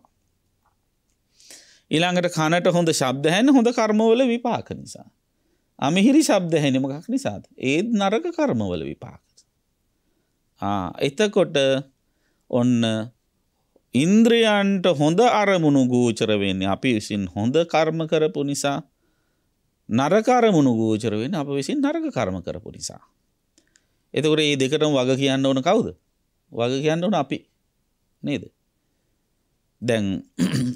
ඊළඟට කනට හොඳ ශබ්ද ඇහෙන හොඳ කර්මවල විපාක නිසා. අමිහිරි ශබ්ද ඇහෙන මොකක් නිසාද? ඒත් නරක කර්මවල විපාක. ආ එතකොට ඔන්න ඉන්ද්‍රයන්ට හොඳ අරමුණු ගෝචර වෙන්නේ අපි විසින් හොඳ කර්ම කරපු නිසා. නරක අරමුණු ගෝචර වෙන්නේ අප විසින් නරක කර්ම කරපු නිසා. එතකොට මේ දෙකටම වග කියන්න ඕන කවුද? වග කියන්න ඕන අපි නේද? දැන්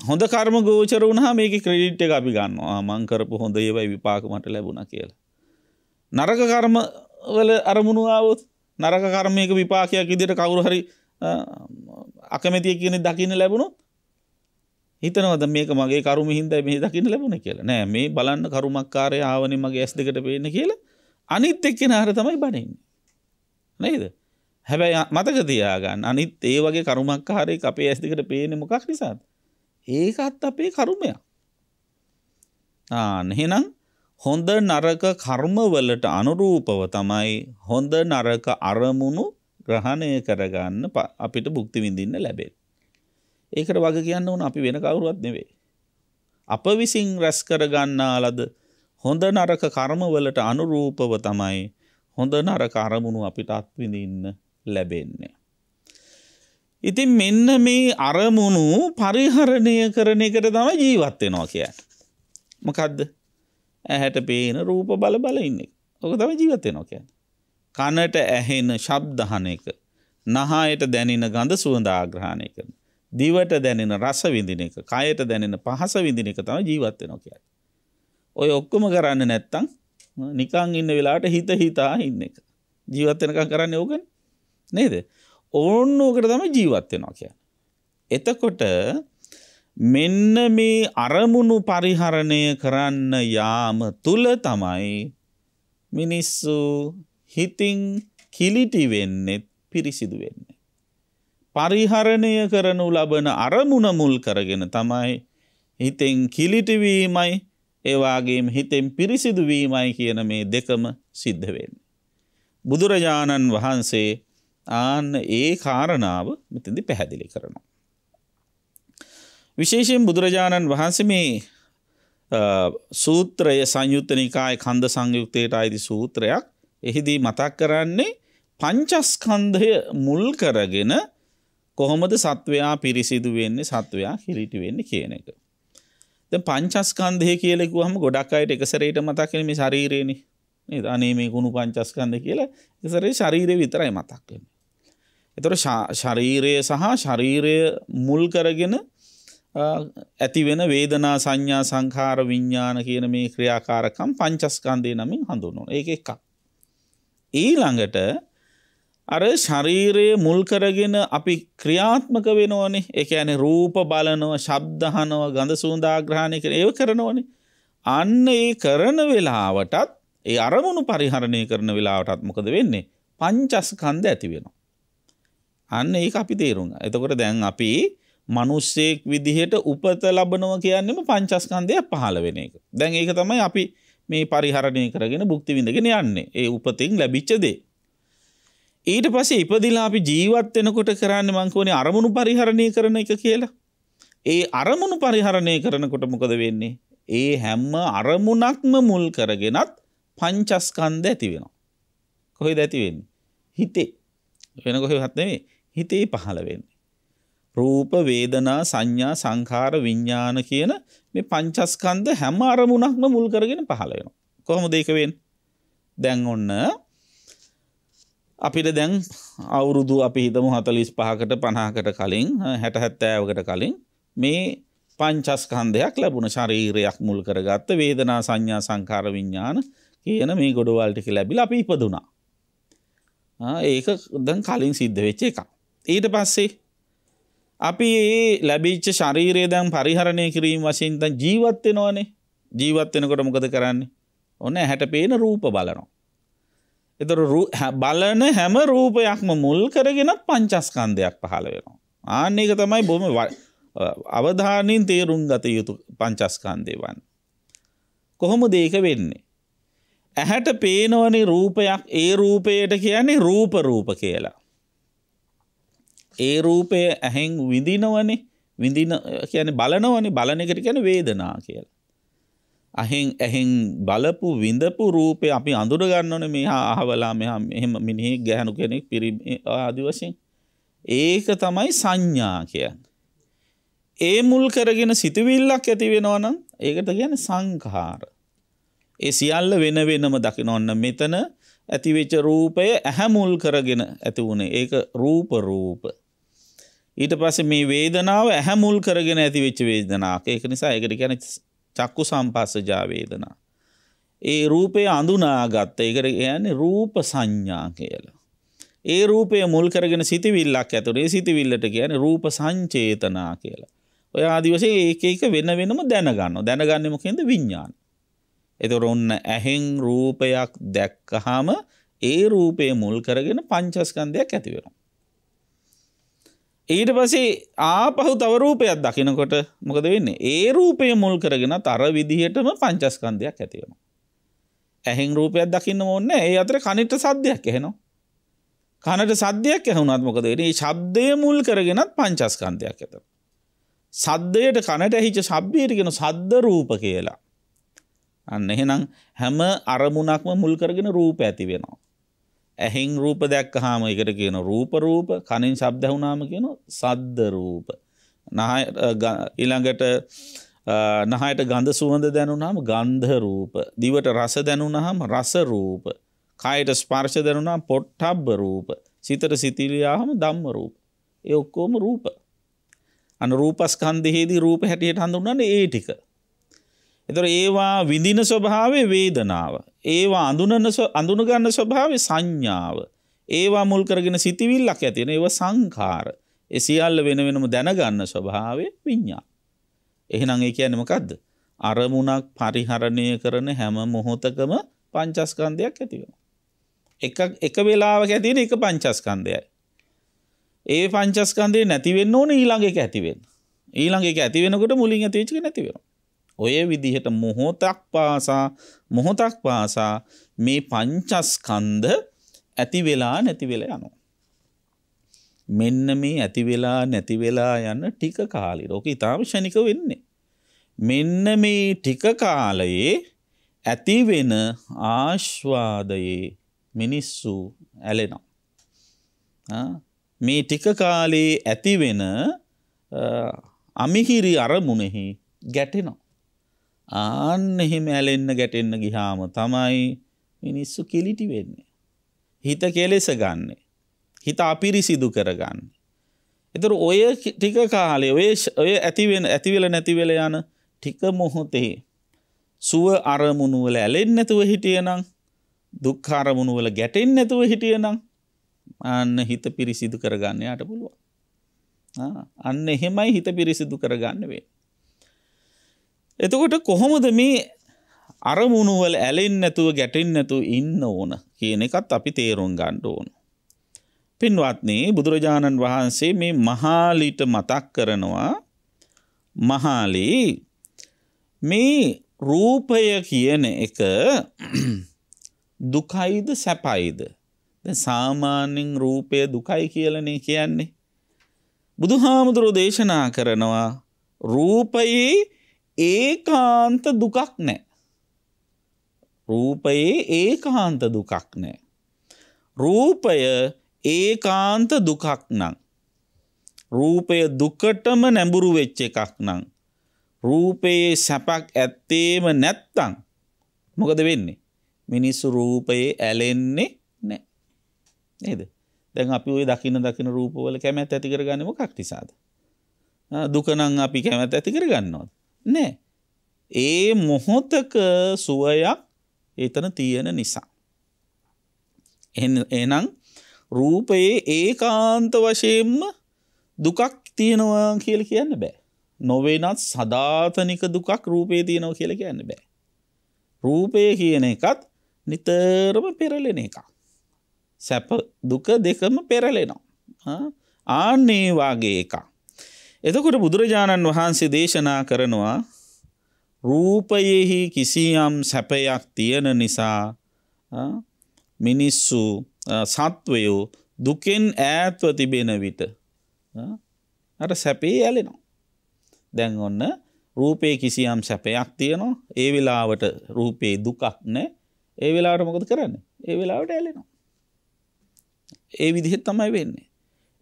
හොඳ කර්ම ගෝචර වුණාම මේකේ ක්‍රෙඩිට් එක අපි ගන්නවා. ආ මං කරපු හොඳ ඒවයි විපාක මට ලැබුණා කියලා. නරක කර්ම වල අරමුණු ආවොත් නරක කර්මයක විපාකයක් විදිහට කවුරු හරි අකමැතිය කියන්නේ දකින්න ලැබුණොත් හිතනවද මේක මගේ කර්මෙ හින්දායි මේ දකින්න ලැබුණේ කියලා නෑ මේ බලන්න කර්මකාරය ආවනේ මගේ ඇස් දෙකට පේන්නේ කියලා අනිත් එක්කෙනාට තමයි බනින්නේ නේද හැබැයි මතක තියාගන්න අනිත් ඒ වගේ කර්මකාරයක අපේ ඇස් දෙකට පේන්නේ මොකක් නිසාද ඒකත් අපේ කර්මයක් ආ එහෙනම් හොඳ නරක කර්ම වලට අනුරූපව තමයි හොඳ නරක අරමුණු ග්‍රහණය කරගන්න අපිට භුක්ති විඳින්න ලැබෙන්නේ. ඒකට වග කියන්න ඕන අපි වෙන කවුරුවත් නෙවෙයි. අප විසින් රැස් කරගන්නාලද හොඳ නරක කර්ම වලට අනුරූපව තමයි හොඳ නරක අරමුණු අපිට අත්විඳින්න ලැබෙන්නේ. ඉතින් මෙන්න මේ අරමුණු පරිහරණය කරන එකට තමයි ජීවත් වෙනවා කියන්නේ. මොකද්ද? ඇහැට පේන රූප බල බල ඉන්නේ. ඔක තමයි ජීවත් වෙනවා කියන්නේ. කනට ඇහෙන ශබ්ද අහන එක, නහයට දැනෙන ගඳ සුවඳ ආග්‍රහණය කරන, දිවට දැනෙන රස විඳින එක, කයට දැනෙන පහස විඳින එක තමයි ජීවත් වෙනවා කියන්නේ. ඔය ඔක්කොම කරන්නේ නැත්තම් නිකන් ඉන්න වෙලාවට හිත හිතා ඉන්න එක. ජීවත් වෙනකම් කරන්නේ ඕකනේ. නේද? ඕන්න ඕකට තමයි ජීවත් වෙනවා කියන්නේ. එතකොට මෙන්න මේ අරමුණු පරිහරණය කරන්න යාම තුල තමයි මිනිස්සු හිතින් කිලිටි වෙන්නේ පිරිසිදු වෙන්නේ පරිහරණය කරනු ලබන අරමුණ මුල් කරගෙන තමයි හිතෙන් කිලිටි වීමයි ඒ වගේම හිතෙන් පිරිසිදු වීමයි කියන මේ දෙකම සිද්ධ වෙන්නේ බුදුරජාණන් වහන්සේ ආන්න ඒ කාරණාව මෙතෙන්දී පැහැදිලි කරනවා විශේෂයෙන් බුදුරජාණන් වහන්සේ මේ සූත්‍රය සංයුත්ත නිකාය කන්ද සංයුක්තයට අයිති සූත්‍රයක් එහිදී මතක් කරන්නේ පංචස්කන්ධය මුල් කරගෙන කොහොමද සත්වයා පිරිසිදු වෙන්නේ සත්වයා කිලිටි වෙන්නේ කියන එක. දැන් පංචස්කන්ධය කියලා කිව්වහම ගොඩක් අයට එක සැරේට මතක් වෙන්නේ මේ ශරීරයනේ. නේද? අනේ මේ කුණු පංචස්කන්ධය කියලා එක සැරේ ශරීරය විතරයි මතක් වෙන්නේ. ඒතර ශරීරය සහ ශරීරය මුල් කරගෙන ඇති වෙන වේදනා සංඥා සංඛාර විඥාන කියන මේ ක්‍රියාකාරකම් පංචස්කන්ධය නමින් හඳුන්වනවා. ඒක එකක්. ඊළඟට අර ශරීරයේ මුල් කරගෙන අපි ක්‍රියාත්මක වෙනෝනේ. ඒ කියන්නේ රූප බලනවා, ශබ්ද අහනවා, ගඳ සුවඳ ආග්‍රහණය කරන ඒව කරනෝනේ. අන්න ඒ කරන වෙලාවටත් ඒ අරමුණු පරිහරණය කරන වෙලාවටත් මොකද වෙන්නේ? පංචස්කන්ධ ඇති වෙනවා. අන්න ඒක අපි තේරුම් ගන්න. එතකොට දැන් අපි මනුස්සයෙක් විදිහට උපත ලබනවා කියන්නේම පංචස්කන්ධය පහළ වෙන එක. දැන් ඒක තමයි අපි මේ පරිහරණය කරගෙන භුක්ති විඳගෙන යන්නේ. ඒ උපතින් ලැබිච්ච දේ. ඊට පස්සේ ඉපදිලා අපි ජීවත් වෙනකොට කරන්නේ මං කියන්නේ අරමුණු පරිහරණය කරන එක කියලා. ඒ අරමුණු පරිහරණය කරනකොට මොකද වෙන්නේ? ඒ හැම අරමුණක්ම මුල් කරගෙනත් පංචස්කන්ධ ඇති වෙනවා. කොහෙද ඇති වෙන්නේ? හිතේ. වෙන කොහෙවත් නෙමෙයි. හිතේ පහළ වෙන්නේ. රූප වේදනා සංඥා සංඛාර විඥාන කියන මේ පංචස්කන්ධ හැම අරමුණක්ම මුල් කරගෙන පහළ වෙනවා. කොහොමද ඒක වෙන්නේ? දැන් ඔන්න අපිට දැන් අවුරුදු අපි හිතමු හතළිස් පහකට පනහකට කලින් හැට හැත්තෑවකට කලින් මේ පංචස්කන්ධයක් ලැබුණ ශරීරයක් මුල් කරගත්ත වේදනා සංඥා සංඛාර විඥාන කියන මේ ගොඩවල් ටික ලැබිලා අපි ඉපදුණා. ඒක දැන් කලින් සිද්ධ වෙච්ච එකක්. ඊට පස්සේ අපි ඒ ලැබිච්ච ශරීරය දැන් පරිහරණය කිරීම වශයෙන් දැන් ජීවත් වෙනවනේ. ජීවත් වෙනකොට මොකද කරන්නේ? ඔන්න ඇහැට පේන රූප බලනවා. ඒතර බලන හැම රූපයක්ම මුල් කරගෙනත් පංචස්කන්ධයක් පහළ වෙනවා. ආන්න ඒක තමයි බොහොම අවධානයෙන් තේරුම් ගත යුතු පංචස්කන්ධය වන්නේ. කොහොමද ඒක වෙන්නේ? ඇහැට පේනවනේ රූපයක්. ඒ රූපයට කියන්නේ රූප රූප කියලා. ඒ රූපය ඇහෙන් විඳිනවනේ විඳින කියන්නේ බලනවනේ බලන එකට කියන්නේ වේදනා කියලා. ඇහෙන් ඇහෙන් බලපු විඳපු රූපේ අපි අඳුර ගන්නවනේ මෙහා අහවලා මෙහා එහෙම මිනිහෙක් ගැහණු කෙනෙක් පිරි ආදි වශයෙන්. ඒක තමයි සංඥා කියන්නේ. ඒ මුල් කරගෙන සිතුවිල්ලක් ඇති වෙනවා නම් ඒකට කියන්නේ සංඛාර. ඒ සියල්ල වෙන වෙනම දකින්න මෙතන ඇති වෙච්ච රූපය ඇහැ මුල් කරගෙන ඇති වුණේ. ඒක රූප රූප. ඊට පස්සේ මේ වේදනාව ඇහැ මුල් කරගෙන ඇතිවෙච්ච වේදනාවක්. ඒක නිසා ඒකට කියන්නේ චක්කු සම්පස්සජා වේදනා. ඒ රූපය අඳුනාගත්ත. ඒකට කියන්නේ රූප සංඥා කියලා. ඒ රූපය මුල් කරගෙන සිතවිල්ලක් ඇතුලේ සිතවිල්ලට කියන්නේ රූප සංචේතනා කියලා. ඔය ආදි වශයෙන් එක එක වෙන වෙනම දැනගන්නවා. දැනගන්නේ මොකෙන්ද? විඥාන. ඒතකොට ඔන්න ඇහෙන් රූපයක් දැක්කහම ඒ රූපය මුල් කරගෙන පංචස්කන්ධයක් ඇති වෙනවා. ඊට පස්සේ ආපහු තව රූපයක් දකිනකොට මොකද වෙන්නේ? ඒ රූපය මුල් කරගෙන තර විදිහටම පංචස්කන්ධයක් ඇති වෙනවා. ඇහෙන් රූපයක් දකින්න ඕනේ. ඒ අතර කනට සද්දයක් ඇහෙනවා. කනට සද්දයක් ඇහුණාත් මොකද වෙන්නේ? මේ ශබ්දය මුල් කරගෙනත් පංචස්කන්ධයක් ඇතිවෙනවා. සද්දයට කනට ඇහිච්ච ශබ්දයට කියන සද්ද රූප කියලා. අන්න එහෙනම් හැම අරමුණක්ම මුල් කරගෙන රූප ඇති වෙනවා. ඇහෙන් රූප දැක්කහම ඒකට කියන රූප රූප, කනෙන් ශබ්ද ඇහුණාම කියන සද්ද රූප. ඊළඟට නහයට ගඳ සුවඳ දැනුණාම ගන්ධ රූප. දිවට රස දැනුණාම රස රූප. කයට ස්පර්ශ දැනුණාම පොට්ටබ්බ රූප. සිතට සිතිවිලි ආවම ධම්ම රූප. ඒ ඔක්කොම රූප. අන රූපස්කන්ධයේදී රූප හැටියට හඳුන්වන්නේ ඒ ටික. ඒතර ඒවා විඳින ස්වභාවයේ වේදනාව, ඒවා අඳුනන අඳුන ගන්න ස්වභාවයේ සංඥාව, ඒවා මුල් කරගෙන සිතිවිල්ලක් ඇති වෙන ඒවා සංඛාර, ඒ සියල්ල වෙන වෙනම දැනගන්න ස්වභාවයේ විඥාන. එහෙනම් ඒ කියන්නේ මොකද්ද? අරමුණක් පරිහරණය කරන හැම මොහොතකම පංචස්කන්ධයක් ඇති වෙනවා. එක එක වෙලාවක ඇති වෙන එක පංචස්කන්ධයයි. ඒ පංචස්කන්ධේ නැති වෙන්න ඕනේ ඊළඟ එක ඇති වෙන්න. ඊළඟ එක ඇති වෙනකොට මුලින් ඇති වෙච්ච එක නැති වෙනවා. ඔය විදිහට මොහොතක් පාසා මොහොතක් පාසා මේ පංචස්කන්ධ ඇති වෙලා නැති වෙලා යනවා. මෙන්න මේ ඇති වෙලා නැති වෙලා යන ටික කාලෙ. ඕක ඊටාම ශනික වෙන්නේ. මෙන්න මේ ටික කාලයේ ඇති වෙන ආස්වාදයේ මිනිස්සු ඇලෙනවා. ආ මේ ටික කාලේ ඇති වෙන අමිහිරි අරමුණෙහි ගැටෙනවා. ආන්න එහෙම ඇලෙන්න ගැටෙන්න ගියාම තමයි මිනිස්සු කිලිටි වෙන්නේ. හිත කෙලෙස ගන්නෙ. හිත අපිරිසිදු කරගන්න. ඒතර ඔය ටික කාලේ ඔය ඔය ඇති වෙන ඇති වෙලා නැති වෙලා යන ටික මොහොතේ සුව අරමුණු වල ඇලෙන්නේ නැතුව හිටියනම්, දුක් අරමුණු වල ගැටෙන්නේ නැතුව හිටියනම් අන්න හිත පිරිසිදු කරගන්න යාට පුළුවන්. ආ අන්න එහෙමයි හිත පිරිසිදු කරගන්න වෙන්නේ. එතකොට කොහොමද මේ අරමුණු වල ඇලෙන්නේ නැතුව ගැටෙන්නේ නැතුව ඉන්න ඕන කියන එකත් අපි තේරුම් ගන්න ඕන. පින්වත්නි, බුදුරජාණන් වහන්සේ මේ මහාලීට මතක් කරනවා. මහාලි මේ රූපය කියන එක දුකයිද සැපයිද? දැන් සාමාන්‍යයෙන් රූපය දුකයි කියලානේ කියන්නේ. බුදුහාමුදුරෝ දේශනා කරනවා රූපයේ ඒකාන්ත දුකක් නැහැ. රූපයේ ඒකාන්ත දුකක් නැහැ. රූපය ඒකාන්ත දුකක් නම්, රූපය දුකටම නැඹුරු වෙච්ච එකක් නම්, රූපයේ සැපක් ඇත්තේම නැත්තම් මොකද වෙන්නේ? මිනිස්සු රූපයේ ඇලෙන්නේ නැහැ. නේද? දැන් අපි ওই දකින්න දකින්න රූපවල කැමැත්ත ඇති කරගන්නේ මොකක් නිසාද? දුක නම් අපි කැමැත්ත ඇති කරගන්නවද? නැහැ. ඒ මොහොතක සුවයක් එතන තියෙන නිසා. එහෙනම් රූපයේ ඒකාන්ත වශයෙන්ම දුකක් තියෙනවා කියලා කියන්න බෑ. නොවෙනත් සදාතනික දුකක් රූපේ තියෙනවා කියලා කියන්න බෑ. රූපය කියන එකත් නිතරම පෙරලෙන එකක්. සැප දුක දෙකම පෙරලෙනවා. ආන්නේ වාගේ එකක්. එතකොට බුදුරජාණන් වහන්සේ දේශනා කරනවා රූපයෙහි කිසියම් සැපයක් තියෙන නිසා මිනිස්සු සත්වයෝ දුකෙන් ඈත්ව තිබෙන විට අර සැපේ ඇලෙනවා. දැන් ඔන්න රූපේ කිසියම් සැපයක් තියෙනවා. ඒ වෙලාවට රූපේ දුකක් නැහැ. ඒ වෙලාවට මොකද කරන්නේ? ඒ වෙලාවට ඇලෙනවා. ඒ විදිහට තමයි වෙන්නේ.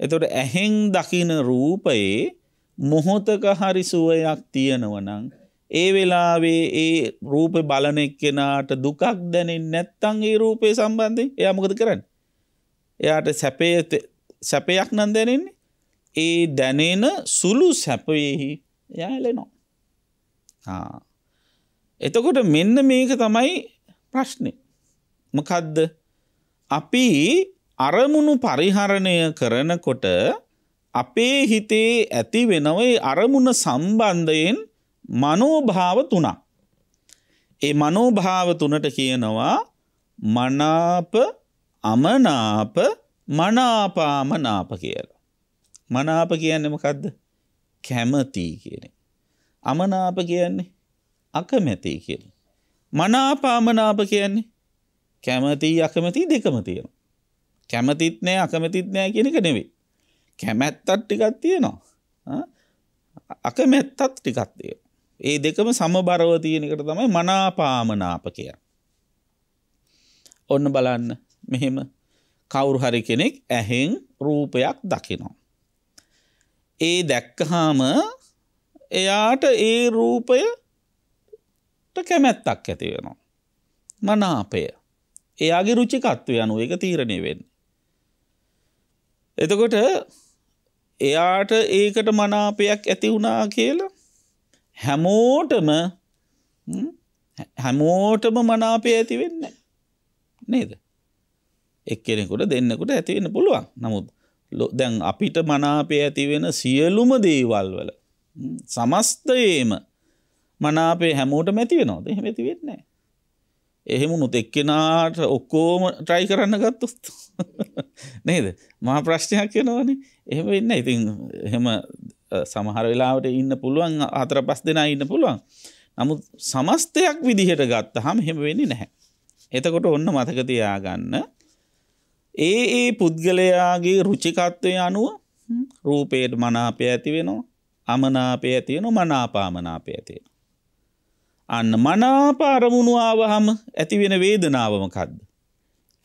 එතකොට ඇහෙන් දකින රූපයේ මොහොතක හරි සුවයක් තියෙනවා නම් ඒ වෙලාවේ ඒ රූපේ බලන එක්කෙනාට දුකක් දැනෙන්නේ නැත්නම් ඒ රූපේ සම්බන්ධයෙන් එයා මොකද කරන්නේ? එයාට සැපේ සැපයක් නම් දැනෙන්නේ. ඒ දැනෙන සුළු සැපෙහි එයා ඇලෙනවා. ආ එතකොට මෙන්න මේක තමයි ප්‍රශ්නේ. මොකද්ද? අපි අරමුණු පරිහරණය කරනකොට අපේ හිතේ ඇති වෙනවේ අරමුණ සම්බන්ධයෙන් මනෝභාව තුනක්. ඒ මනෝභාව තුනට කියනවා මනාප, අමනාප, මනාපාමනාප කියලා. මනාප කියන්නේ මොකද්ද? කැමති කියන්නේ. අමනාප කියන්නේ අකමැති කියලා. මනාපාමනාප කියන්නේ කැමති අකමැති දෙකම තියෙනවා. කැමතිත් නැහැ අකමැතිත් නැහැ කියන එක නෙවෙයි. කැමැත්තක් ටිකක් තියෙනවා. අකමැත්තක් ටිකක් තියෙනවා. ඒ දෙකම සමබරව තියෙන එකට තමයි මනාපාමනාප කියන්නේ. ඔන්න බලන්න මෙහෙම කවුරු හරි කෙනෙක් ඇහෙන් රූපයක් දකිනවා. ඒ දැක්කහම එයාට ඒ රූපයට කැමැත්තක් ඇති වෙනවා. මනාපය. එයාගේ රුචිකත්වය අනුව ඒක තීරණය වෙන්නේ. එතකොට එයාට ඒකට මනාපයක් ඇති වුණා කියලා හැමෝටම හැමෝටම මනාපය ඇති වෙන්නේ නේද? එක්කෙනෙකුට දෙන්නෙකුට ඇති වෙන්න පුළුවන්. නමුත් දැන් අපිට මනාපය ඇති වෙන සියලුම දේවල් වල සමස්තයේම මනාපය හැමෝටම ඇති වෙනවද? එහෙම ඇති වෙන්නේ නැහැ. එහෙමුණුත් එක්කෙනාට ඔක්කොම try කරන්න ගත්තොත් නේද? මහා ප්‍රශ්නයක් වෙනවනේ. එහෙම වෙන්නේ නැහැ. ඉතින් එහෙම සමහර වෙලාවට ඉන්න පුළුවන් හතර පහ දෙනා ඉන්න පුළුවන්. නමුත් සමස්තයක් විදිහට ගත්තාම එහෙම වෙන්නේ නැහැ. එතකොට ඔන්න මතක තියාගන්න ඒ ඒ පුද්ගලයාගේ රුචිකත්වය අනුව රූපයට මනාපය ඇති වෙනවා, අමනාපය ඇති වෙනවා, මනාපාමනාපය ඇති වෙනවා. අන්න මනාප අරමුණු ආවහම ඇති වෙන වේදනාව මොකද්ද?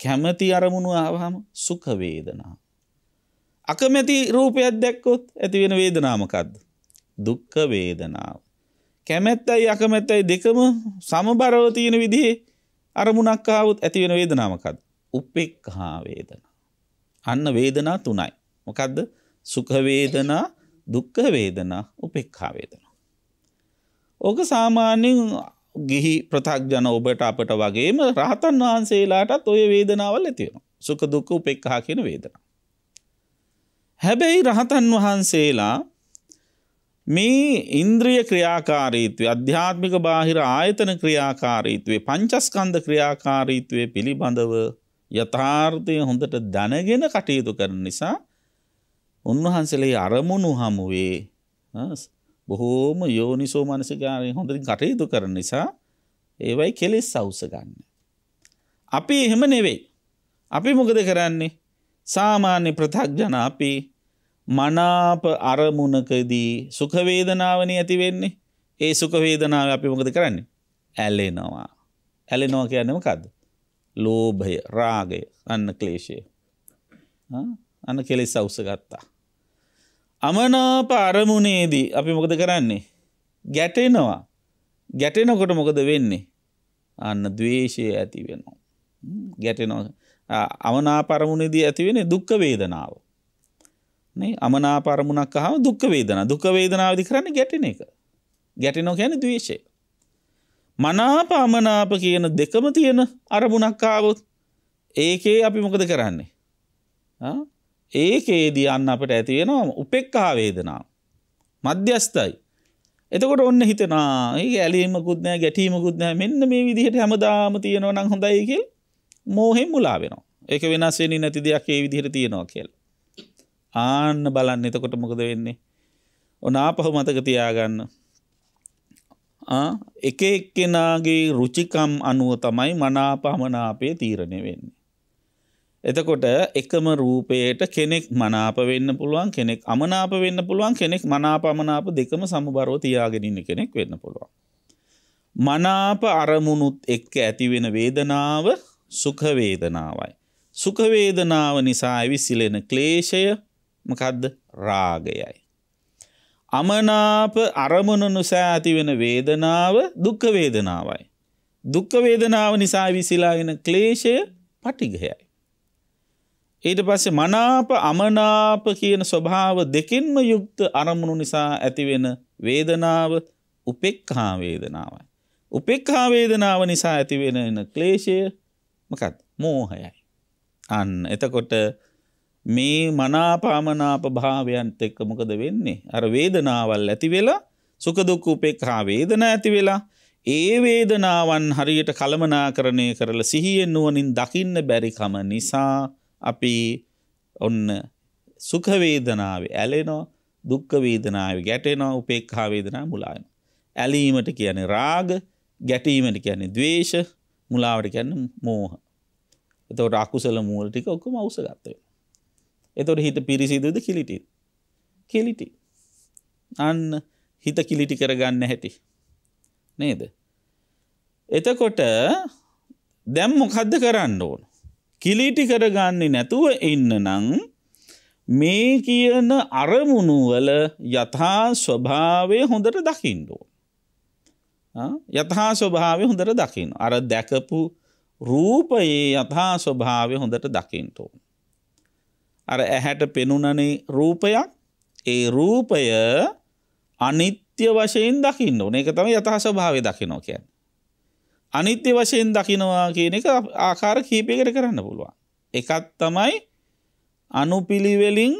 කැමැති අරමුණු ආවහම සුඛ වේදනාව. අකමැති රූපයක් දැක්කොත් ඇති වෙන වේදනාව මොකද්ද? දුක්ඛ වේදනාව. කැමැත්තයි අකමැත්තයි දෙකම සමබරව තියෙන විදිහේ අරමුණක් ආවොත් ඇති වෙන වේදනාව මොකද්ද? උපේක්ඛා වේදනා. අන්න වේදනා තුනයි. මොකද්ද? සුඛ වේදනා, දුක්ඛ වේදනා, උපේක්ඛා වේදනා. ඕක සාමාන්‍යයෙන් ගිහි ප්‍රතග්ජන ඔබට අපට වගේම රහතන් වහන්සේලාටත් ওই වේදනාවල් ඇති වෙනවා. සුඛ දුක්ඛ උපේක්ඛා කියන වේදනා. හැබැයි රහතන් වහන්සේලා මේ ඉන්ද්‍රිය ක්‍රියාකාරීත්වය, අධ්‍යාත්මික බාහිර ආයතන ක්‍රියාකාරීත්වය, පංචස්කන්ධ ක්‍රියාකාරීත්වය පිළිබඳව යථාර්ථය හොඳට දැනගෙන කටයුතු කරන නිසා උන්වහන්සේලේ අරමුණු හමුවේ බොහෝම යෝනිසෝ මනසිකාරයෙන් හොඳින් කටයුතු කරන නිසා ඒවයි කෙලෙස් අවුස ගන්න. අපි එහෙම නෙවෙයි. අපි මොකද කරන්නේ? සාමාන්‍ය ප්‍රත්‍යඥ අපි මනාප අරමුණකදී සුඛ වේදනාවනේ ඇති වෙන්නේ. ඒ සුඛ වේදනාව අපි මොකද කරන්නේ? ඇලෙනවා. ඇලෙනවා කියන්නේ මොකද්ද? ලෝභය, රාගය, අන්න ක්ලේශය. අන්න කෙලෙස් අවුස ගත්තා. අමනාප අරමුණේදී අපි මොකද කරන්නේ? ගැටෙනවා. ගැටෙනකොට මොකද වෙන්නේ? අන්න ද්වේෂය ඇති වෙනවා. ගැටෙනවා. අමනාප අරමුණේදී ඇති වෙන්නේ දුක් වේදනාව. නේ? අමනාප අරමුණක් අහම දුක් වේදනාව. දුක් වේදනාවදී කරන්නේ ගැටෙන එක. ගැටෙනවා කියන්නේ ද්වේෂය. මනාප අමනාප කියන දෙකම තියෙන අරමුණක් ආවොත් ඒකේ අපි මොකද කරන්නේ? ආ ඒකේදී අන්න අපට ඇති වෙනවා උපේක්ඛා වේදනාව. මධ්‍යස්ථයි. එතකොට ඔන්න හිතනවා ඒක ඇලීමකුත් නැහැ, ගැටීමකුත් නැහැ. මෙන්න මේ විදිහට හැමදාම තියෙනවා නම් හොඳයි කියලා මෝහෙන් මුලා වෙනවා. ඒක වෙනස් වෙන්නේ නැති දෙයක් ඒ විදිහට තියෙනවා කියලා. ආන්න බලන්න එතකොට මොකද වෙන්නේ? ඔන්න ආපහු මතක තියාගන්න. ආ එක එක්කෙනාගේ රුචිකම් අනුව තමයි මනාපමනාපේ තීරණය වෙන්නේ. එතකොට එකම රූපයට කෙනෙක් මනාප වෙන්න පුළුවන්, කෙනෙක් අමනාප වෙන්න පුළුවන්, කෙනෙක් මනාප අමනාප දෙකම සමබරව තියාගෙන ඉන්න කෙනෙක් වෙන්න පුළුවන්. මනාප අරමුණුත් එක්ක ඇති වෙන වේදනාව සුඛ වේදනාවයි. සුඛ වේදනාව නිසා ඇවිසිලෙන ක්ලේශය මොකද්ද? රාගයයි. අමනාප අරමුණු නිසා ඇති වෙන වේදනාව දුක්ඛ වේදනාවයි. දුක්ඛ වේදනාව නිසා ඇවිසිලාගෙන ක්ලේශය පටිඝයයි. ඊට පස්සේ මනාප අමනාප කියන ස්වභාව දෙකින්ම යුක්ත අරමුණු නිසා ඇතිවෙන වේදනාව උපේක්ඛා වේදනාවයි. උපේක්ඛා වේදනාව නිසා ඇති වෙන ක්ලේශය මොකක්ද? මෝහයයි. අන්න එතකොට මේ මනාපමනාප භාවයන්ත් එක්ක මොකද වෙන්නේ? අර වේදනාවල් ඇති වෙලා සුඛ දුක් උපේක්ඛා වේදනා ඇති වෙලා ඒ වේදනාවන් හරියට කලමනාකරණය කරලා සිහියෙන් නුවණින් දකින්න බැරි කම නිසා අපි ඔන්න සුඛ වේදනාවේ ඇලෙනවා, දුක්ඛ වේදනාවේ ගැටෙනවා, උපේක්ඛා වේදනාව මුලා වෙනවා. ඇලීමට කියන්නේ රාග, ගැටීමට කියන්නේ ද්වේෂ, මුලාවට කියන්නේ මෝහ. එතකොට අකුසල මූල ටික ඔක්කොම අවශ්‍යගත වෙනවා. එතකොට හිත පිරිසිදුද කිලිටි? කිලිටි. අන්න හිත කිලිටි කරගන්න හැටි. නේද? එතකොට දැන් මොකද්ද කරන්න ඕන? කිලිටි කරගන්නේ නැතුව ඉන්න නම් මේ කියන අරමුණු වල යථා ස්වභාවය හොඳට දකින්න ඕන. ආ යථා ස්වභාවය හොඳට දකින්න. අර දැකපු රූපයේ යථා ස්වභාවය හොඳට දකින්න ඕන. අර ඇහැට පෙනුනනේ රූපයක්. ඒ රූපය අනිත්‍ය වශයෙන් දකින්න ඕන. ඒක තමයි යථා ස්වභාවය දකින්න කියන්නේ. අනිත්‍ය වශයෙන් දකින්නවා කියන එක ආකාර කීපයකට කරන්න පුළුවන්. එකක් තමයි අනුපිළිවෙලින්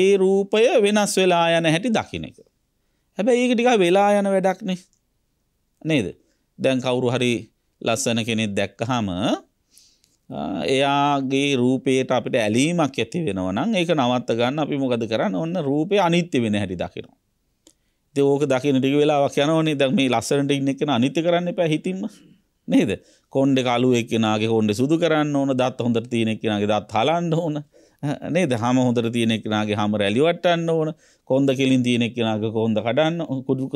ඒ රූපය වෙනස් වෙලා යන හැටි දකින්න එක. හැබැයි ඒක ටිකක් වෙලා යන වැඩක් නේ. නේද? දැන් කවුරු හරි ලස්සන කෙනෙක් දැක්කහම එයාගේ රූපයට අපිට ඇලීමක් ඇති වෙනවා නම් ඒක නවත්ත ගන්න අපි මොකද කරන්නේ? ඔන්න රූපේ අනිත්‍ය වෙන හැටි දකින්න. ඉතින් ඕක දකින්න ටික වෙලාවක් යනවනේ. දැන් මේ ලස්සනට ඉන්න එක අනිත්‍ය කරන්න එපා හිතින්ම. නේද? කොණ්ඩේ කළු එක්කෙනාගේ කොණ්ඩේ සුදු කරන්න ඕන, දත් හොඳට තියෙන එක්කෙනාගේ දත් හලන්න ඕන. නේද? හැම හොඳට තියෙන එක්කෙනාගේ හැම රැලි වටන්න ඕන, කොණ්ඩ කෙලින් තියෙන එක්කෙනාගේ කොණ්ඩ කඩන්න, කුඩු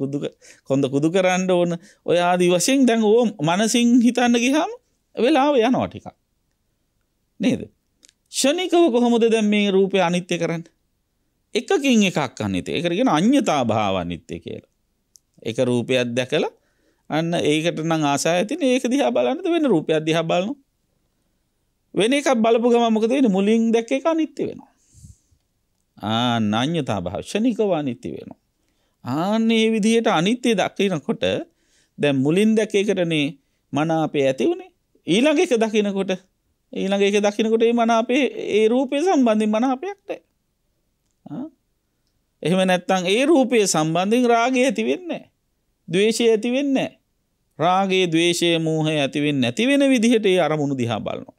කුඩු කොණ්ඩ කුඩු කරන්න ඕන. ඔය ආදි වශයෙන් දැන් ඕ මනසින් හිතන්න ගියාම වෙලාව යනවා ටිකක්. නේද? ෂණිකව කොහොමද දැන් මේ රූපය අනිත්‍ය කරන්නේ? එකකින් එකක් අනිත්‍ය. ඒකට කියන අඤ්ඤතා භාව අනිත්‍ය කියලා. එක රූපයක් දැකලා අන්න ඒකට නම් ආසාය තියෙන ඒක දිහා බලන්නද වෙන රූපයක් දිහා බලනවා. වෙන එකක් බලපු ගමන් මොකද වෙන්නේ? මුලින් දැක්ක එක අනිත්‍ය වෙනවා. ආ නාඤ්‍යතා භාව ශනිකව අනිත්‍ය වෙනවා. ආන්නේ මේ විදිහට අනිත්‍ය දකිනකොට දැන් මුලින් දැක්ක එකටනේ මනාපය ඇති උනේ. ඊළඟ එක දකිනකොට ඊළඟ එක දකිනකොට මේ මනාපේ ඒ රූපේ සම්බන්ධයෙන් මනාපයක් නැහැ. ආ එහෙම නැත්නම් ඒ රූපේ සම්බන්ධයෙන් රාගය ඇති වෙන්නේ නැහැ. ද්වේෂය ඇති වෙන්නේ නැහැ. රාගය, ද්වේෂය, මෝහය ඇති වෙන්නේ නැති වෙන විදිහට ඒ අරමුණු දිහා බලනවා.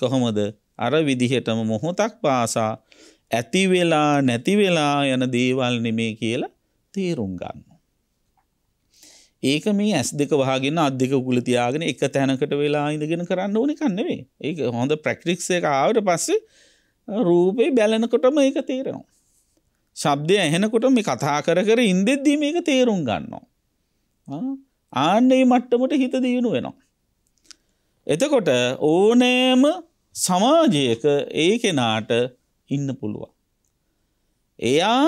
කොහොමද? අර විදිහටම මොහොතක් පාසා ඇති වෙලා නැති වෙලා යන දේවල් නෙමේ කියලා තේරුම් ගන්නවා. ඒක මේ ඇස් දෙක වහගෙන අත් දෙක උකුල තියාගෙන එක තැනකට වෙලා ඉඳගෙන කරන්න ඕන එකක් නෙවෙයි. ඒක හොඳ ප්‍රැක්ටිස් එක ආවට පස්සේ රූපේ බැලනකොටම ඒක තේරෙනවා. ශබ්දය ඇහෙනකොට මේ කතා කර කර ඉඳෙද්දී මේක තේරුම් ගන්නවා. ආන්නේ මට්ටමට හිත දියුණු වෙනවා. එතකොට ඕනෑම සමාජයක ඒ කෙනාට ඉන්න පුළුවන්. එයා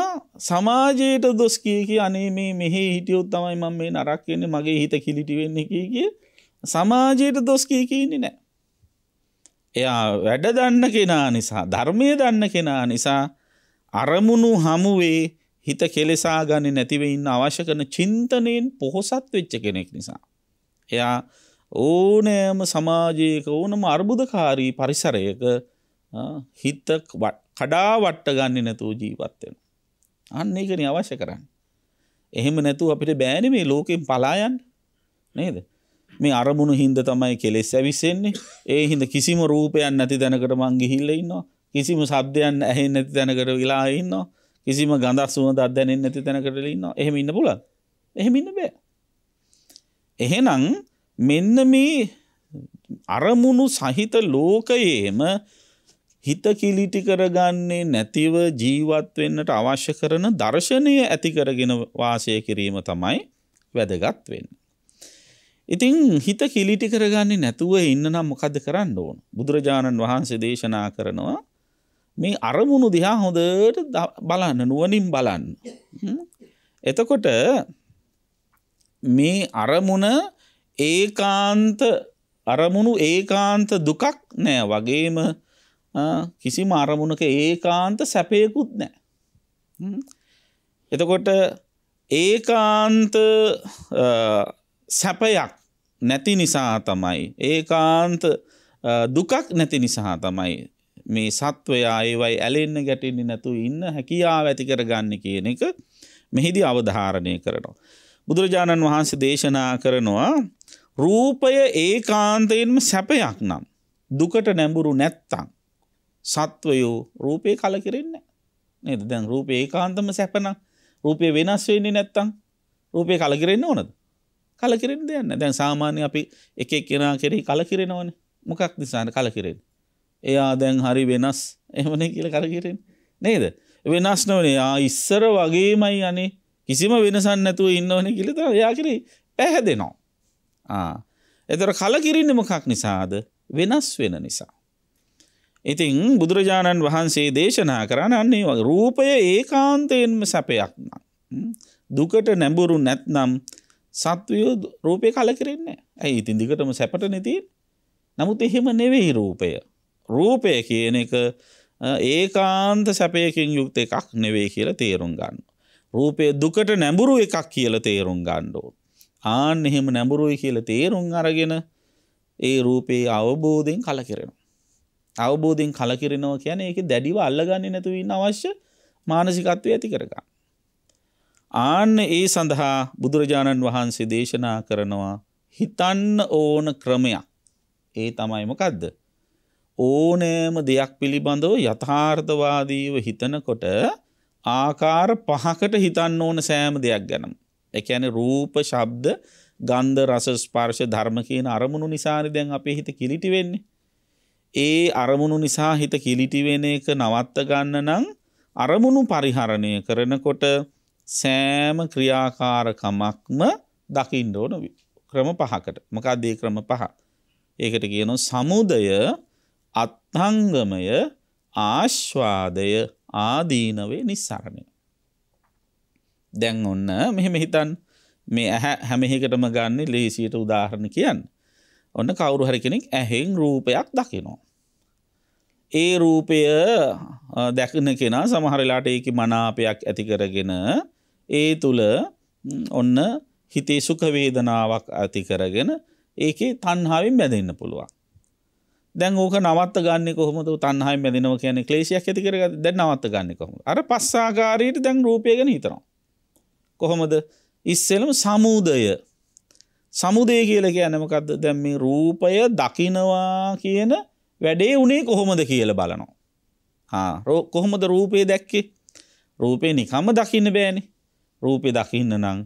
සමාජයට දොස් කිය කිය අනේ මේ මෙහෙ හිටියොත් තමයි මම මේ නරක වෙන්නේ, මගේ හිත කිලිටි වෙන්නේ කිය කිය සමාජයට දොස් කිය කිය ඉන්නේ නැහැ. එයා වැඩ දන්න කෙනා නිසා, ධර්මයේ දන්න කෙනා නිසා අරමුණු හමුවේ හිත කෙලෙසා ගන්නේ නැතිව ඉන්න අවශ්‍ය කරන චින්තනෙන් පොහොසත් වෙච්ච කෙනෙක් නිසා එයා ඕනෑම සමාජයක ඕනම අර්බුදකාරී පරිසරයක හිත කඩා වට ගන්නේ නැතුව ජීවත් වෙනවා. අන්න ඒකනේ අවශ්‍ය කරන්නේ. එහෙම නැතුව අපිට බෑනේ මේ ලෝකෙන් පලා යන්න. නේද? මේ අරමුණු හිඳ තමයි කෙලෙස් ඇවිස්සෙන්නේ. ඒ හිඳ කිසිම රූපයක් නැති දැනකට මං ගිහිල්ලා ඉන්නවා. කිසිම ශබ්දයක් ඇහෙන්නේ නැති තැනකට විලා ඉන්නවා. කිසිම ගඳ සුවඳක් දැනෙන්නේ නැති තැනකට ඉන්නවා. එහෙම ඉන්න පුළුවන්ද? එහෙම ඉන්න බෑ. එහෙනම් මෙන්න මේ අරමුණු සහිත ලෝකයේම හිත කිලිටි කරගන්නේ නැතිව ජීවත් වෙන්නට අවශ්‍ය කරන දර්ශනය ඇති කරගෙන වාසය කිරීම තමයි වැදගත් වෙන්නේ. ඉතින් හිත කිලිටි කරගන්නේ නැතුව ඉන්න නම් මොකද්ද කරන්න ඕන? බුදුරජාණන් වහන්සේ දේශනා කරනවා මේ අරමුණු දිහා හොඳට බලන්න, නුවණින් බලන්න. එතකොට මේ අරමුණ ඒකාන්ත අරමුණු ඒකාන්ත දුකක් නෑ, වගේම කිසිම අරමුණක ඒකාන්ත සැපයකුත් නෑ. එතකොට ඒකාන්ත සැපයක් නැති නිසා තමයි, ඒකාන්ත දුකක් නැති නිසා තමයි මේ සත්වයා ඒවයි ඇලෙන්න ගැටෙන්නේ නැතු ඉන්න හැකියාව ඇති කරගන්න කියන එක මෙහිදී අවධාරණය කරනවා. බුදුරජාණන් වහන්සේ දේශනා කරනවා රූපය ඒකාන්තයෙන්ම සැපයක් නම් දුකට නැඹුරු නැත්තම් සත්වයෝ රූපේ කලකිරෙන්නේ නැහැ නේද? දැන් රූපේ ඒකාන්තම සැප නම් රූපේ වෙනස් වෙන්නේ නැත්තම් රූපේ කලකිරෙන්න ඕනද? කලකිරෙන්න දෙයක් නැහැ. දැන් සාමාන්‍ය අපි එක එක කෙනා කෙරෙහි කලකිරෙනවනේ. මොකක් නිසාද කලකිරෙන්නේ? එයා දැන් හරි වෙනස් එහෙමනේ කියලා කලකිරෙන්නේ නේද? වෙනස් නොවනේ. ආ ඉස්සර වගේමයි අනේ කිසිම වෙනසක් නැතුව ඉන්නවනේ කියලා තමයි එයා කෙරෙහි පැහැදෙනවා. ආ එතකොට කලකිරෙන්නේ මොකක් නිසාද? වෙනස් වෙන නිසා. ඉතින් බුදුරජාණන් වහන්සේ දේශනා කරන්නේ වගේ රූපය ඒකාන්තයෙන්ම සැපයක් නම් දුකට නැඹුරු නැත්නම් සත්වයෝ රූපේ කලකිරෙන්නේ නැහැ. ඇයි? ඉතින් දිගටම සැපටනේ තියෙන්නේ. නමුත් එහෙම නෙවෙයි රූපය. රූපය කියන එක ඒකාන්ත සැපයකින් යුක්ත එකක් නෙවෙයි කියලා තේරුම් ගන්න. රූපය දුකට නැඹුරු එකක් කියලා තේරුම් ගන්න ඕන. ආන් එහෙම නැඹුරුයි කියලා තේරුම් අරගෙන ඒ රූපේ අවබෝධයෙන් කලකිරෙනවා. අවබෝධයෙන් කලකිරෙනවා කියන්නේ ඒකේ දැඩිව අල්ලගන්නේ නැතුව ඉන්න අවශ්‍ය මානසිකත්වය ඇති කරගන්න. ආන්න ඒ සඳහා බුදුරජාණන් වහන්සේ දේශනා කරනවා හිතන්න ඕන ක්‍රමයක්. ඒ තමයි මොකද්ද? ඕනෑම දෙයක් පිළිබඳව යථාර්ථවාදීව හිතනකොට ආකාර පහකට හිතන්න ඕන සෑම දෙයක් ගැනම. ඒ කියන්නේ රූප, ශබ්ද, ගන්ධ, රස, ස්පර්ශ, ධර්ම කියන අරමුණු නිසානේ දැන් අපේ හිත කිලිටි වෙන්නේ. ඒ අරමුණු නිසා හිත කිලිටි වෙන එක නවත්ත ගන්න නම් අරමුණු පරිහරණය කරනකොට සෑම ක්‍රියාකාරකමක්ම දකින්න ඕන ක්‍රම පහකට. මොකක්ද ඒ ක්‍රම පහ? ඒකට කියනවා සමුදය, අත්ංගමය, ආස්වාදය, ආදීනවේ නිස්සාරණය. දැන් ඔන්න මෙහෙම හිතන්න. මේ ඇහැ හැම එකකටම ගන්න ලේසියට උදාහරණ කියන්න. ඔන්න කවුරු හරි කෙනෙක් ඇහෙන් රූපයක් දකිනවා. ඒ රූපය දැකන කෙනා සමහර වෙලාවට ඒකේ මනාපයක් ඇති කරගෙන ඒ තුල ඔන්න හිතේ සුඛ වේදනාවක් ඇති කරගෙන ඒකේ තණ්හාවෙන් බැඳෙන්න පුළුවන්. දැන් ඕක නවත්ත ගන්නේ කොහොමද? තණ්හාවෙන් බැඳෙනවා කියන්නේ ක්ලේශයක් ඇති කරගත්තා. දැන් නවත්ත ගන්නේ කොහොමද? අර පස්ස ආකාරයට දැන් රූපය ගැන හිතනවා. කොහොමද? ඉස්සෙල්ලම සමුදය. සමුදය කියලා කියන්නේ මොකද්ද? දැන් මේ රූපය දකිනවා කියන වැඩේ උනේ කොහොමද කියලා බලනවා. ආ කොහොමද රූපේ දැක්කේ? රූපේ නිකම්ම දකින්න බෑනේ. රූපේ දකින්න නම්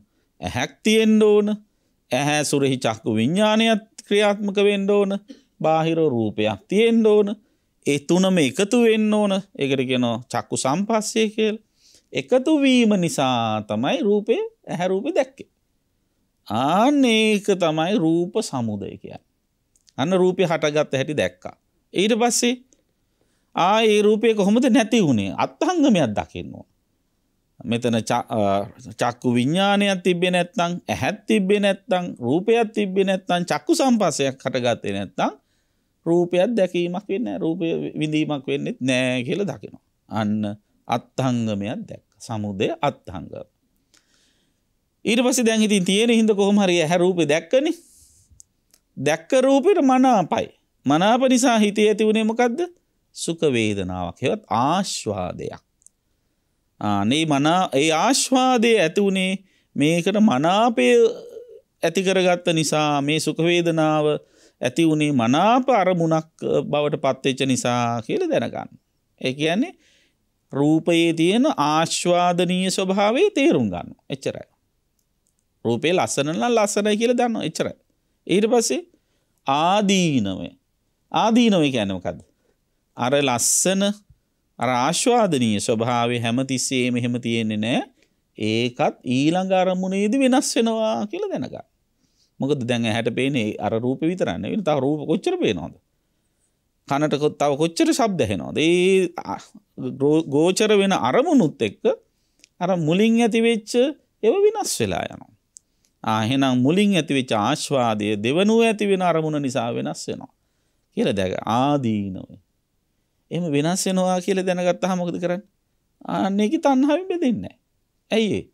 ඇහැක් තියෙන්න ඕන. ඇහැ සුරහි චක්කු විඥානයත් ක්‍රියාත්මක වෙන්න ඕන. බාහිර රූපයක් තියෙන්න ඕන. ඒ තුනම එකතු වෙන්න ඕන. ඒකට කියනවා චක්කු සම්පස්සය කියලා. එකතු වීම නිසා තමයි රූපේ ඇහැ රූපේ දැක්කේ. ආන්න ඒක තමයි රූප සමුදය කියන්නේ. අන්න රූපේ හටගත්ත හැටි දැක්කා. ඊට පස්සේ ආ ඒ රූපේ කොහොමද නැති වුනේ? අත්ංගමයක් දකින්න ඕන. මෙතන චක්කු විඥානයක් තිබ්බේ නැත්නම්, ඇහක් තිබ්බේ නැත්නම්, රූපයක් තිබ්බේ නැත්නම්, චක්කු සම්පස්සයක් හටගත්තේ නැත්නම් රූපයක් දැකීමක් වෙන්නේ නැහැ. රූපය විඳීමක් වෙන්නේ නැහැ කියලා දකිනවා. අන්න අත්ංගමයක් දැක්ක. සමුදය අත්ංග. ඊට පස්සේ දැන් ඉතින් තියෙන හිඳ කොහොම හරි ඇහැ රූපේ දැක්කනේ. දැක්ක රූපෙට මනාපයි. මනාප නිසා හිතේ ඇති වුනේ මොකද්ද? සුඛ වේදනාවක්. ඒවත් ආස්වාදයක්. අනේ මනා ඒ ආස්වාදයේ ඇති වුනේ මේකට මනාපය ඇති කරගත්ත නිසා, මේ සුඛ වේදනාව ඇති වුනේ මනාප අරමුණක් බවට පත් වෙච්ච නිසා කියලා දැනගන්න. ඒ කියන්නේ රූපයේ තියෙන ආස්වාදනීය ස්වභාවය තේරුම් ගන්නවා. එච්චරයි. රූපේ ලස්සන නම් ලස්සනයි කියලා දන්නවා. එච්චරයි. ඊට පස්සේ ආදීනමය. ආදීනමය කියන්නේ මොකද්ද? අර ලස්සන, අර ආස්වාදනීය ස්වභාවය හැමතිස්සෙම එහෙම තියෙන්නේ නැහැ. ඒකත් ඊළඟ අරමුණේදී වෙනස් වෙනවා කියලා දැනගන්න. මොකද දැන් ඇහැට පේන්නේ අර රූපේ විතරක් නෙවෙයි. තව රූප කොච්චර පේනවද? කනට තව කොච්චර ශබ්ද ඇහෙනවද? ඒ ගෝචර වෙන අරමුණුත් එක්ක අර මුලින් ඇති වෙච්ච ඒව විනාශ වෙලා යනවා. ආ එහෙනම් මුලින් ඇති වෙච්ච ආස්වාදය දෙවනුව ඇති වෙන අරමුණ නිසා වෙනස් වෙනවා කියලා දැක ආදීනව. එහෙම වෙනස් වෙනවා කියලා දැනගත්තාම මොකද කරන්නේ? අන්න ඒකේ තණ්හාවෙන් බෙදෙන්නේ නැහැ. ඇයි ඒ?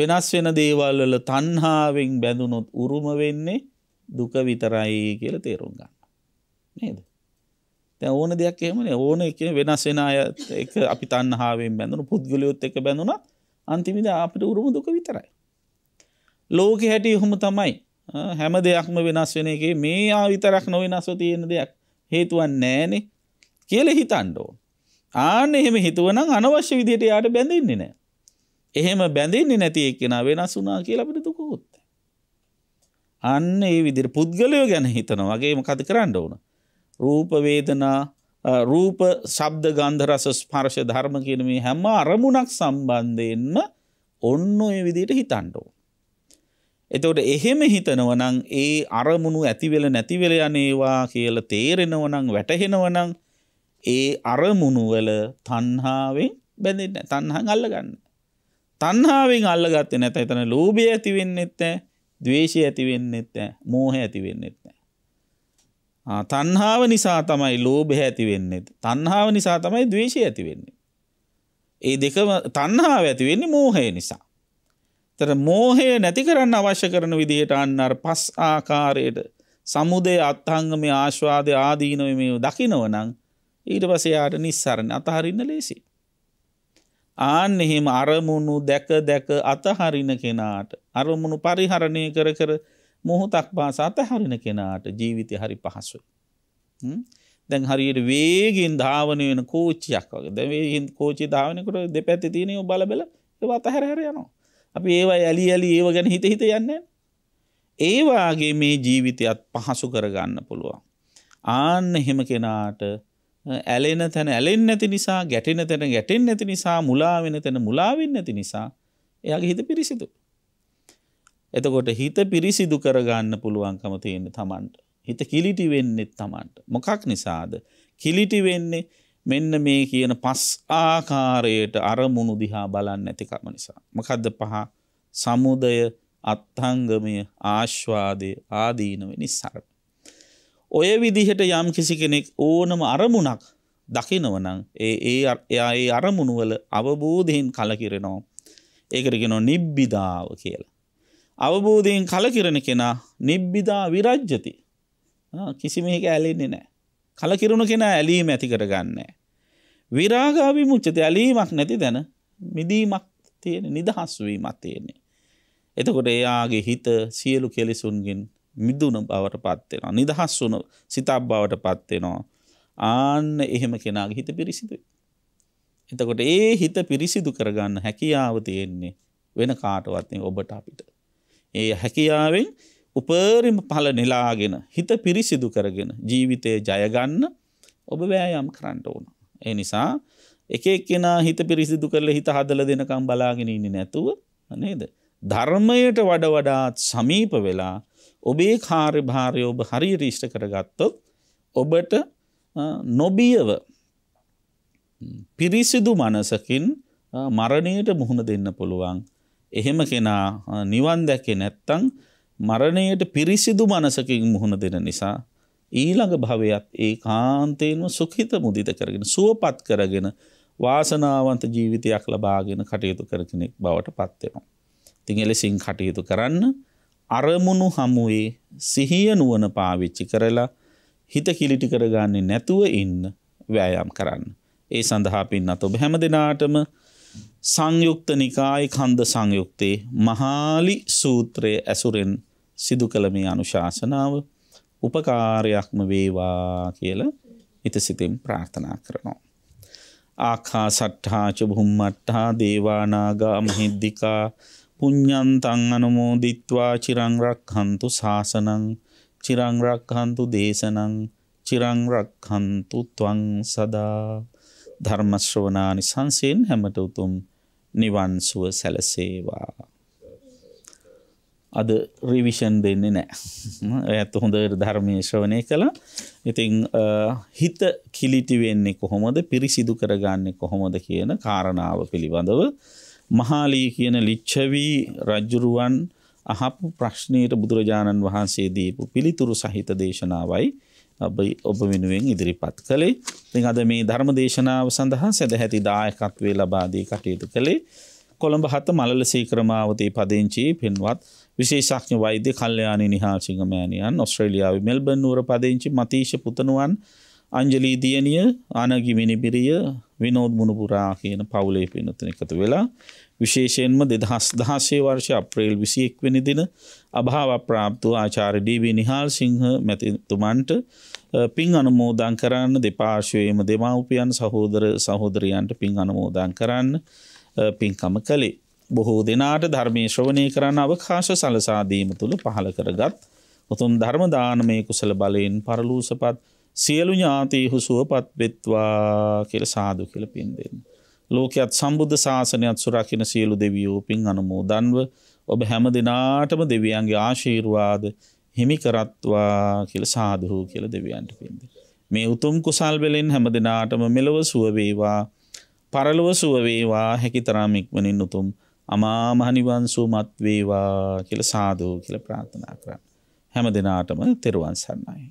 වෙනස් වෙන දේවල් වල තණ්හාවෙන් බැඳුනොත් උරුම වෙන්නේ දුක විතරයි කියලා තේරුම් ගන්න. නේද? දැන් ඕන දෙයක් එහෙමනේ ඕන එක වෙනස් වෙන අය එක අපි තණ්හාවෙන් බැඳුණු පුද්ගලියොත් එක බැඳුණා අන්තිමේදී අපිට උරුම දුක විතරයි. ලෝකෙ හැටි එහෙම තමයි. හැම දෙයක්ම වෙනස් වෙන එකේ මේ ආ විතරක් නොවෙනස්ව තියෙන දෙයක් හේතුවක් නැහැනේ කියලා හිතන්න ඕන. ආන්න එහෙම හිතුවනම් අනවශ්‍ය විදියට යාට බැඳෙන්නේ නැහැ. එහෙම බැඳෙන්නේ නැති එක්කෙනා වෙනස් වුණා කියලා අපිට දුකකුත් නැහැ. අන්න ඒ විදියට පුද්ගලයෝ ගැන හිතන වගේ මොකද කරන්න ඕන? රූප වේදනා රූප ශබ්ද ගන්ධ රස ස්පර්ශ ධර්ම කියන මේ හැම අරමුණක් සම්බන්ධයෙන්ම ඔන්න ඔය විදියට හිතන්න ඕන. එතකොට එහෙම හිතනවා නම් ඒ අරමුණු ඇති වෙල නැති වෙල යන්නේවා කියලා තේරෙනවා නම් වැටහෙනවා නම් ඒ අරමුණු වල තණ්හාවෙන් බැඳෙන්නේ නැහැ. තණ්හන් අල්ලගන්නේ. තණ්හාවෙන් අල්ලගත්තේ නැත. එතන ලෝභය ඇති වෙන්නේත් නැහැ. ද්වේෂය ඇති වෙන්නේත් නැහැ. මෝහය ඇති වෙන්නේත් නැහැ. ආ තණ්හාව නිසා තමයි ලෝභය ඇති වෙන්නේ. තණ්හාව නිසා තමයි ද්වේෂය ඇති වෙන්නේ. ඒ දෙකම තණ්හාව ඇති වෙන්නේ මෝහය නිසා. ඒතර මෝහය නැති කරන්න අවශ්‍ය කරන විදිහට අන්න අර පස් ආකාරයට සමුදය අත්හංගමේ ආස්වාදේ ආදීනෝ මේ දකින්නවා නම් ඊට පස්සේ යාට නිස්සාරණ අතහරින්න ලේසි. ආන්න එහෙම අරමුණු දැක දැක අතහරින කෙනාට අරමුණු පරිහරණය කර කර මොහොතක් පාසා අතහරින කෙනාට ජීවිතේ හරි පහසුයි. දැන් හරියට වේගෙන් ධාවනය වෙන කෝච්චියක් වගේ. දැන් වේගෙන් කෝච්චිය ධාවනය කර දෙපැත්තේ තියෙන ඒවා බල බල ඒවා අතහැර හැර යනවා. අපි ඒවා ඇලි ඇලි ඒව ගැන හිත හිත යන්නේ. ඒ වාගේ මේ ජීවිතයත් පහසු කරගන්න පුළුවන්. ආන්න එහෙම කෙනාට ඇලෙන තැන ඇලෙන්නේ නැති නිසා, ගැටෙන තැන ගැටෙන්නේ නැති නිසා, මුලා වෙන තැන මුලා වෙන්නේ නැති නිසා එයාගේ හිත පිරිසිදු. එතකොට හිත පිරිසිදු කරගන්න පුළුවන්කම තියෙන තමන්ට. හිත කිලිටි වෙන්නේ තමන්ට. මොකක් නිසාද? කිලිටි වෙන්නේ මෙන්න මේ කියන පස් ආකාරයට අරමුණු දිහා බලන්නේ නැතිකම නිසා. මොකද්ද පහ? සමුදය, අත්ථංගමය, ආස්වාදේ, ආදීනව නිස්සාරණ. ඔය විදිහට යම් කිසි කෙනෙක් ඕනම අරමුණක් දකිනව නම් ඒ ඒ එයා ඒ අරමුණු වල අවබෝධයෙන් කලකිරෙනවා. ඒකට කියනවා නිබ්බිදාව කියලා. අවබෝධයෙන් කලකිරෙන කෙනා නිබ්බිදා විරජ්‍යති. කිසිම එකක ඇලෙන්නේ නැහැ. කලකිරුණු කෙනා ඇලීම ඇති කරගන්නේ නැහැ. විරාගා විමුච්ඡති. ඇලීමක් නැති දැන මිදීමක් තියෙන නිදහස් වීමක් තියෙන්නේ. එතකොට එයාගේ හිත සියලු කෙලෙසුන්ගෙන් මිදුණු බවටපත් වෙනවා. නිදහස් වුණු සිතක් බවටපත් වෙනවා. ආන්න එහෙම කෙනාගේ හිත පිරිසිදුයි. එතකොට ඒ හිත පිරිසිදු කරගන්න හැකියාව තියෙන්නේ වෙන කාටවත් නෙවෙයි ඔබට අපිට. ඒ හැකියාවෙන් උපරිම ඵල නෙලාගෙන හිත පිරිසිදු කරගෙන ජීවිතේ ජය ගන්න ඔබ වෑයම් කරන්න ඕන. ඒ නිසා එක එක්කෙනා හිත පිරිසිදු කරලා හිත හදලා දෙනකම් බලාගෙන ඉන්නේ නැතුව නේද? ධර්මයට වඩා වඩාත් සමීප වෙලා ඔබේ කාර්යභාරය ඔබ හරියට ඉෂ්ට කරගත්තොත් ඔබට නොබියව පිරිසිදු මනසකින් මරණයට මුහුණ දෙන්න පුළුවන්. එහෙම කෙනා නිවන් දැකේ නැත්නම් මරණයට පිරිසිදු මනසකින් මුහුණ දෙන නිසා ඊළඟ භවයත් ඒකාන්තයෙන්ම සුඛිත මුදිත කරගෙන සුවපත් කරගෙන වාසනාවන්ත ජීවිතයක් ලබාගෙන කටයුතු කර කෙනෙක් බවටපත් වෙනවා. ඉතින් එලෙසින් කටයුතු කරන්න අරමුණු හමුවේ සිහිය නුවණ පාවිච්චි කරලා හිත කිලිටි කරගන්නේ නැතුව ඉන්න වෑයම් කරන්න. ඒ සඳහා පින්නත් ඔබ හැම දිනාටම සංයුක්ත නිකාය කන්ද සංයුක්තේ මහාලි සූත්‍රයේ ඇසුරෙන් සිදු කළ මේ අනුශාසනාව උපකාරයක්ම වේවා කියලා හිතසිතින් ප්‍රාර්ථනා කරනවා. ආකාසට්ඨා ච භුම්මට්ඨා දේවා නාග මහිද්దికා පුඤ්ඤන්තං අනුමෝදිත්වා චිරං රක්ඛන්තු ශාසනං චිරං රක්ඛන්තු දේශනං චිරං රක්ඛන්තු ත්වං සදා. ධර්ම ශ්‍රවණානි සංසයෙන් හැමත උතුම් නිවන් සුව සැලසේවා. අද රිවිෂන් දෙන්නේ නැහැ. ඔයත් හොඳට ධර්මයේ ශ්‍රවණය කළා. ඉතින් හිත කිලිටි වෙන්නේ කොහොමද? පිරිසිදු කරගන්නේ කොහොමද කියන කාරණාව පිළිබඳව මහාලී කියන ලිච්ඡවි රජුරුවන් අහපු ප්‍රශ්නයට බුදුරජාණන් වහන්සේ දීපු පිළිතුරු සහිත දේශනාවයි ඔබ වෙනුවෙන් ඉදිරිපත් කළේ. ඉතින් අද මේ ධර්ම දේශනාව සඳහා සදැහැති දායකත්වයේ ලබා දී කටයුතු කළේ කොළඹ හත මලල සීක්‍රමාවතී පදිංචි පින්වත් විශේෂඥ වෛද්‍ය කල්යාණී නිහාල් සිංහ මෑණියන්, ඔස්ට්‍රේලියාවේ මෙල්බන් නුවර පදිංචි මතීෂ පුතණුවන්, අංජලි දියණිය, ආනගි මිනිබිරිය, විනෝද් මුණුපුරා කියන පවුලේ පින්වත්තුන් එකතු වෙලා විශේෂයෙන්ම දෙදහස් දහසය වර්ෂයේ අප්‍රේල් විසිඑක වෙනි දින අභාව ප්‍රාප්ත වූ ආචාර්ය ඩී.බී. නිහාල් සිංහ මැතිතුමන්ට පින් අනුමෝදන් කරන්න, දෙපාර්ශ්වයේම දෙමව්පියන් සහෝදර සහෝදරියන්ට පින් අනුමෝදන් කරන්න පින්කම කළේ. බොහෝ දෙනාට ධර්මයේ ශ්‍රවණය කරන්න අවකාශ සලසා දීම තුල පහළ කරගත් උතුම් ධර්ම දානමය කුසල බලයෙන් පරලෝසපත් සියලු ඥාතීහු සුවපත් වෙත්වා කියලා සාදු කියලා පින් දෙන්න. ලෝකයේත් සම්බුද්ධ ශාසනයත් සුරකින්න සියලු දෙවියෝ පින් අනුමෝදන්ව ඔබ හැම දිනාටම දෙවියන්ගේ ආශිර්වාද හිමි කරත්වා කියලා සාදු කියලා දෙවියන්ට පින් දෙන්න. මේ උතුම් කුසල් බලෙන් හැම දිනාටම මෙලව සුව වේවා, පරලොව සුව වේවා, හැකිතරම් ඉක්මනින් උතුම් අමා මහ නිවන් සුවමත් වේවා කියලා සාදු කියලා ප්‍රාර්ථනා කරා. හැම දිනාටම තෙරුවන් සරණයි.